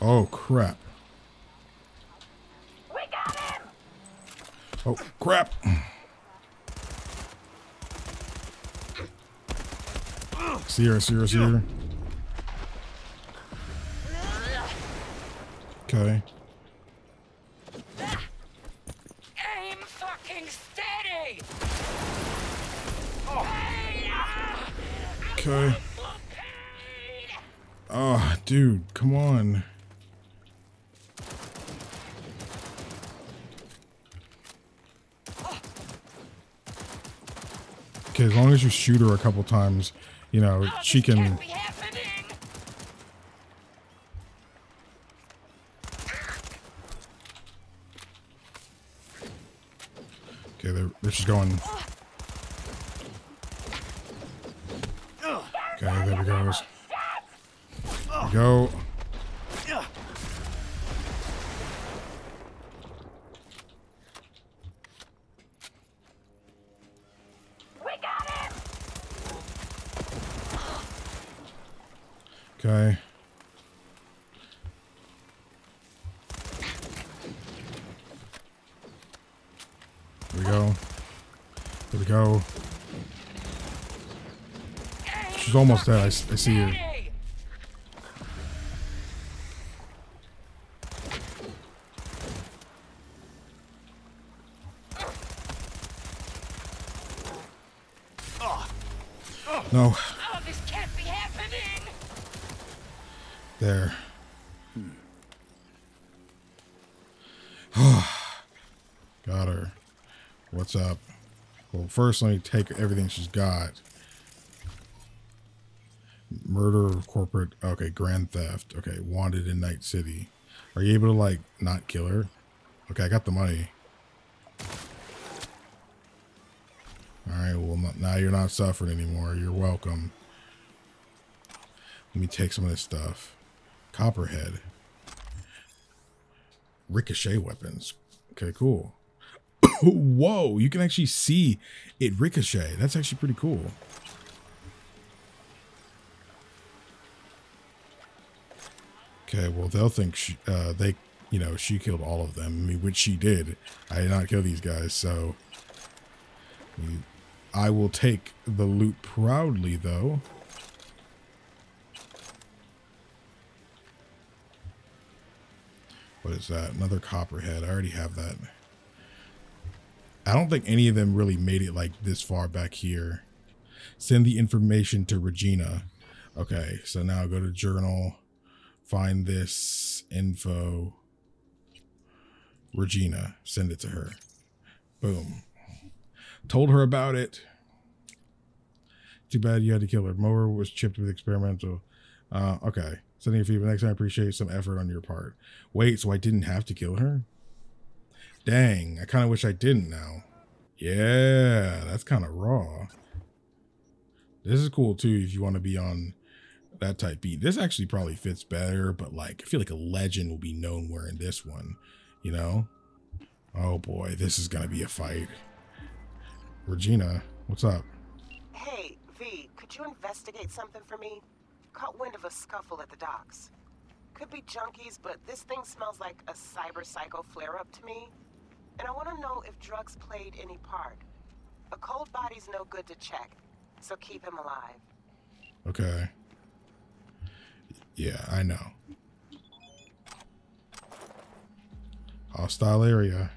Oh, crap. We got him. Oh, crap. See her. Okay. Aim fucking steady. Okay. Oh, dude, come on. Okay, as long as you shoot her a couple times. you know, she can... Okay, they're just going... Okay, there we go. There we go. Okay. Here we go. Here we go. She's almost dead. I see her. No. There. Got her. What's up? Well, first let me take everything she's got. Murder of corporate. Okay, grand theft. Okay, wanted in Night City. Are you able to, like, not kill her? Okay, I got the money. Alright, well, now you're not suffering anymore. You're welcome. Let me take some of this stuff. Copperhead. Ricochet weapons. Okay, cool. Whoa, you can actually see it ricochet. That's actually pretty cool. Okay, well, they'll think she killed all of them. I mean, which she did. I did not kill these guys, so I will take the loot proudly, though. What is that? Another Copperhead. I already have that. I don't think any of them really made it like this far back here. Send the information to Regina. Okay, so now go to journal. Find this info. Regina. Send it to her. Boom. Told her about it. Too bad you had to kill her. Mower was chipped with experimental. Okay. Sending your feedback next time. I appreciate some effort on your part. Wait, so I didn't have to kill her? Dang, I kind of wish I didn't now. Yeah, that's kind of raw. This is cool too if you want to be on that type beat. This actually probably fits better, but like, I feel like a legend will be known wearing this one, you know? Oh boy, this is going to be a fight. Regina, what's up? Hey, V, could you investigate something for me? Caught wind of a scuffle at the docks. Could be junkies, but this thing smells like a cyber psycho flare-up to me. And I want to know if drugs played any part. A cold body's no good to check, so keep him alive. Okay. Yeah, I know. Hostile area.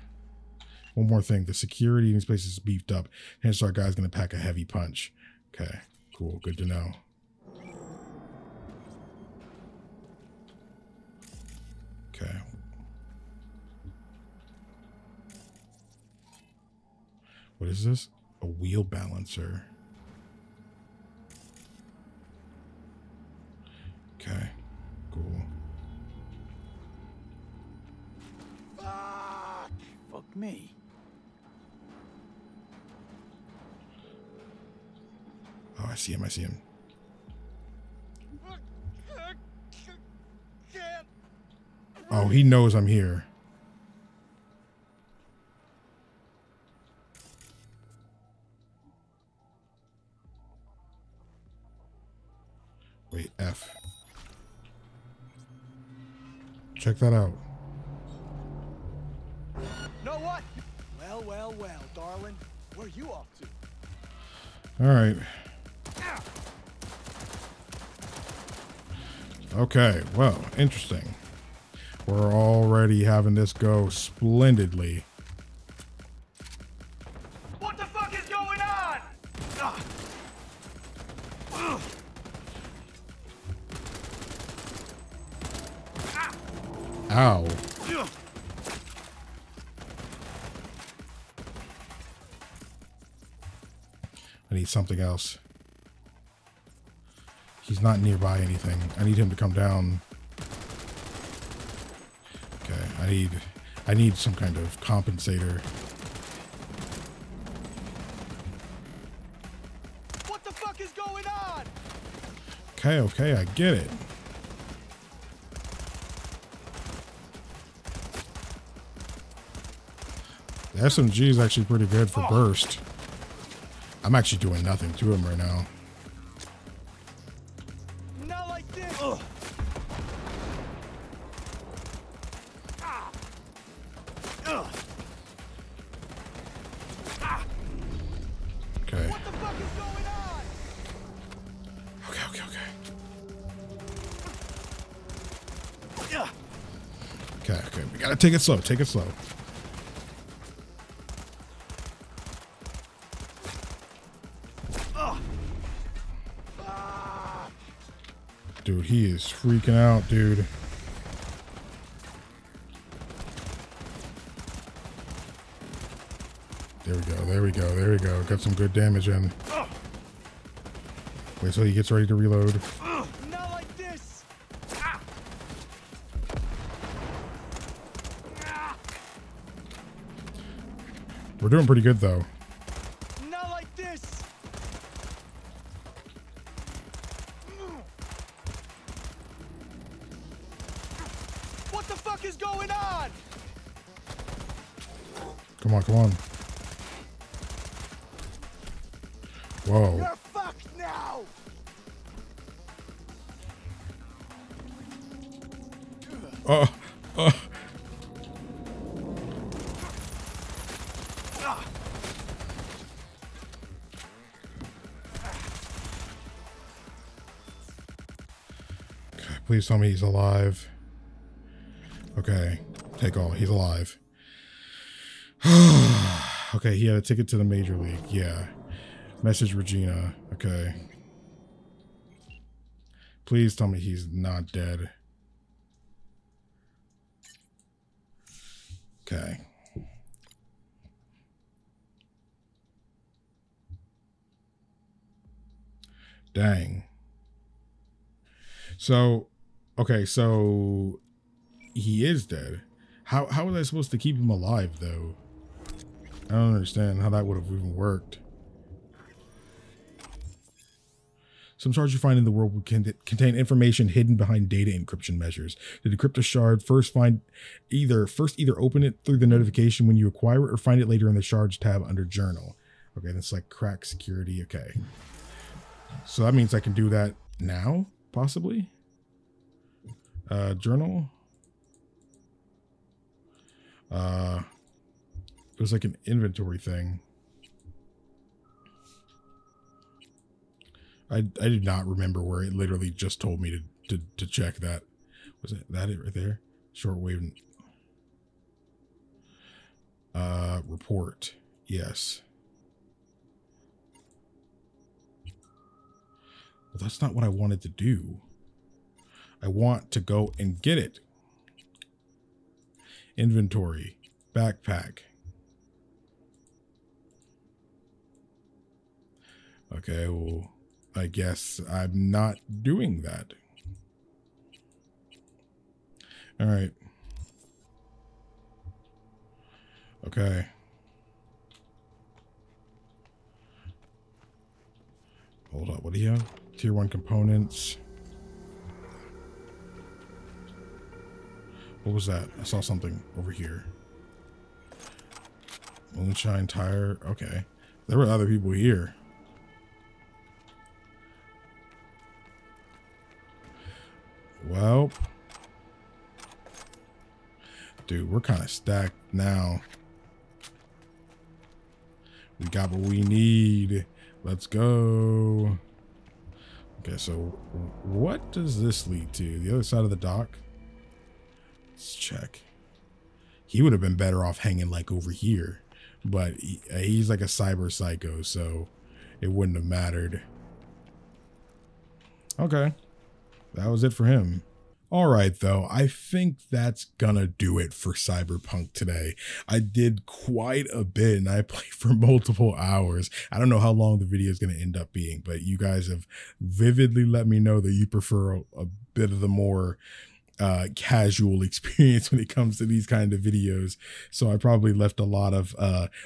One more thing. The security in these places is beefed up. Hence our guy's going to pack a heavy punch. Okay, cool. Good to know. Okay. What is this? A wheel balancer. Okay. Cool. Fuck me. Oh, I see him. I see him. Oh, he knows I'm here. Wait, F. Check that out. Know what? Well, well, well, darling. Where are you off to? All right. Okay, well, interesting. We're already having this go splendidly. What the fuck is going on? Ow. I need something else. He's not nearby anything. I need him to come down. Okay, I need some kind of compensator. What the fuck is going on? Okay, okay, I get it. The SMG is actually pretty good for burst. I'm actually doing nothing to him right now. Not like this. Ugh. Ah. Ugh. Ah. Okay. What the fuck is going on? Okay, okay, okay. Yeah. Okay, okay. We gotta take it slow. Take it slow. Dude, he is freaking out, dude. There we go, there we go, there we go. Got some good damage in. Wait till he gets ready to reload. Not like this. We're doing pretty good though. Come on, come on. Whoa. You're fucked now. Okay, please tell me he's alive. Okay, take all. He's alive. Okay, he had a ticket to the major league. Yeah. Message Regina. Okay. Please tell me he's not dead. Okay. Dang. So, okay, so he is dead. How was I supposed to keep him alive though? I don't understand how that would have even worked. Some shards you find in the world will contain information hidden behind data encryption measures. To decrypt a shard, first either open it through the notification when you acquire it or find it later in the shards tab under journal. Okay, that's like crack security. Okay. So that means I can do that now, possibly. Journal. It was like an inventory thing. I did not remember where it literally just told me to check that. Was it that it right there? Shortwave. Report. Yes. Well, that's not what I wanted to do. I want to go and get it. Inventory. Backpack. Okay, well, I guess I'm not doing that. All right. Okay. Hold up, what do you have? Tier 1 components. What was that? I saw something over here. Moonshine tire. Okay. There were other people here. Well, dude, we're kind of stacked now. We got what we need. Let's go. Okay, so what does this lead to? The other side of the dock? Let's check. He would have been better off hanging like over here, but he's like a cyber psycho, so it wouldn't have mattered. Okay. That was it for him. All right, though, I think that's gonna do it for Cyberpunk today. I did quite a bit and I played for multiple hours. I don't know how long the video is gonna end up being, but you guys have vividly let me know that you prefer a bit of the more casual experience when it comes to these kind of videos. So I probably left a lot of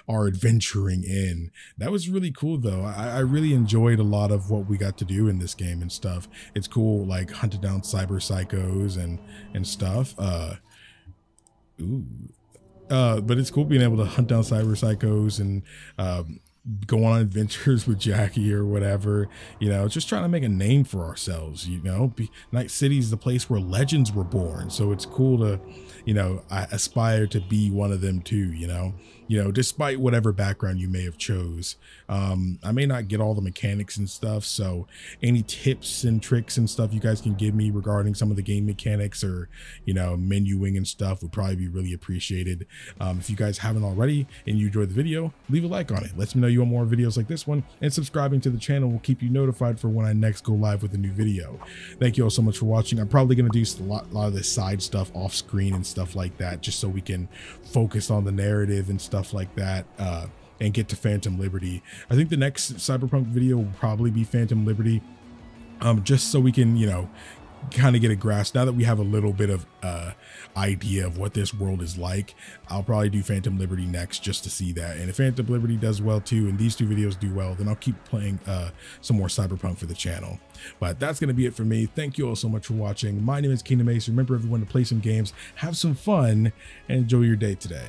our adventuring in. That was really cool though. I really enjoyed a lot of what we got to do in this game and stuff. It's cool, like hunting down cyber psychos and stuff. But it's cool being able to hunt down cyber psychos and go on adventures with Jackie or whatever, you know, just trying to make a name for ourselves, you know. Night City is the place where legends were born. So it's cool to, you know, I aspire to be one of them too, you know, despite whatever background you may have chose. I may not get all the mechanics and stuff. So any tips and tricks and stuff you guys can give me regarding some of the game mechanics or, you know, menuing and stuff would probably be really appreciated. If you guys haven't already and you enjoyed the video, leave a like on it. Let me know you want more videos like this one, and subscribing to the channel will keep you notified for when I next go live with a new video. Thank you all so much for watching. I'm probably going to do a lot of this side stuff off screen and stuff like that, just so we can focus on the narrative and stuff like that, and get to Phantom Liberty. I think the next Cyberpunk video will probably be Phantom Liberty, just so we can, you know, kind of get a grasp now that we have a little bit of idea of what this world is like. I'll probably do Phantom Liberty next just to see that, and if Phantom Liberty does well too and these two videos do well, then I'll keep playing some more Cyberpunk for the channel. But that's going to be it for me. Thank you all so much for watching. My name is Kingdom Ace. Remember everyone to play some games, have some fun, and enjoy your day today.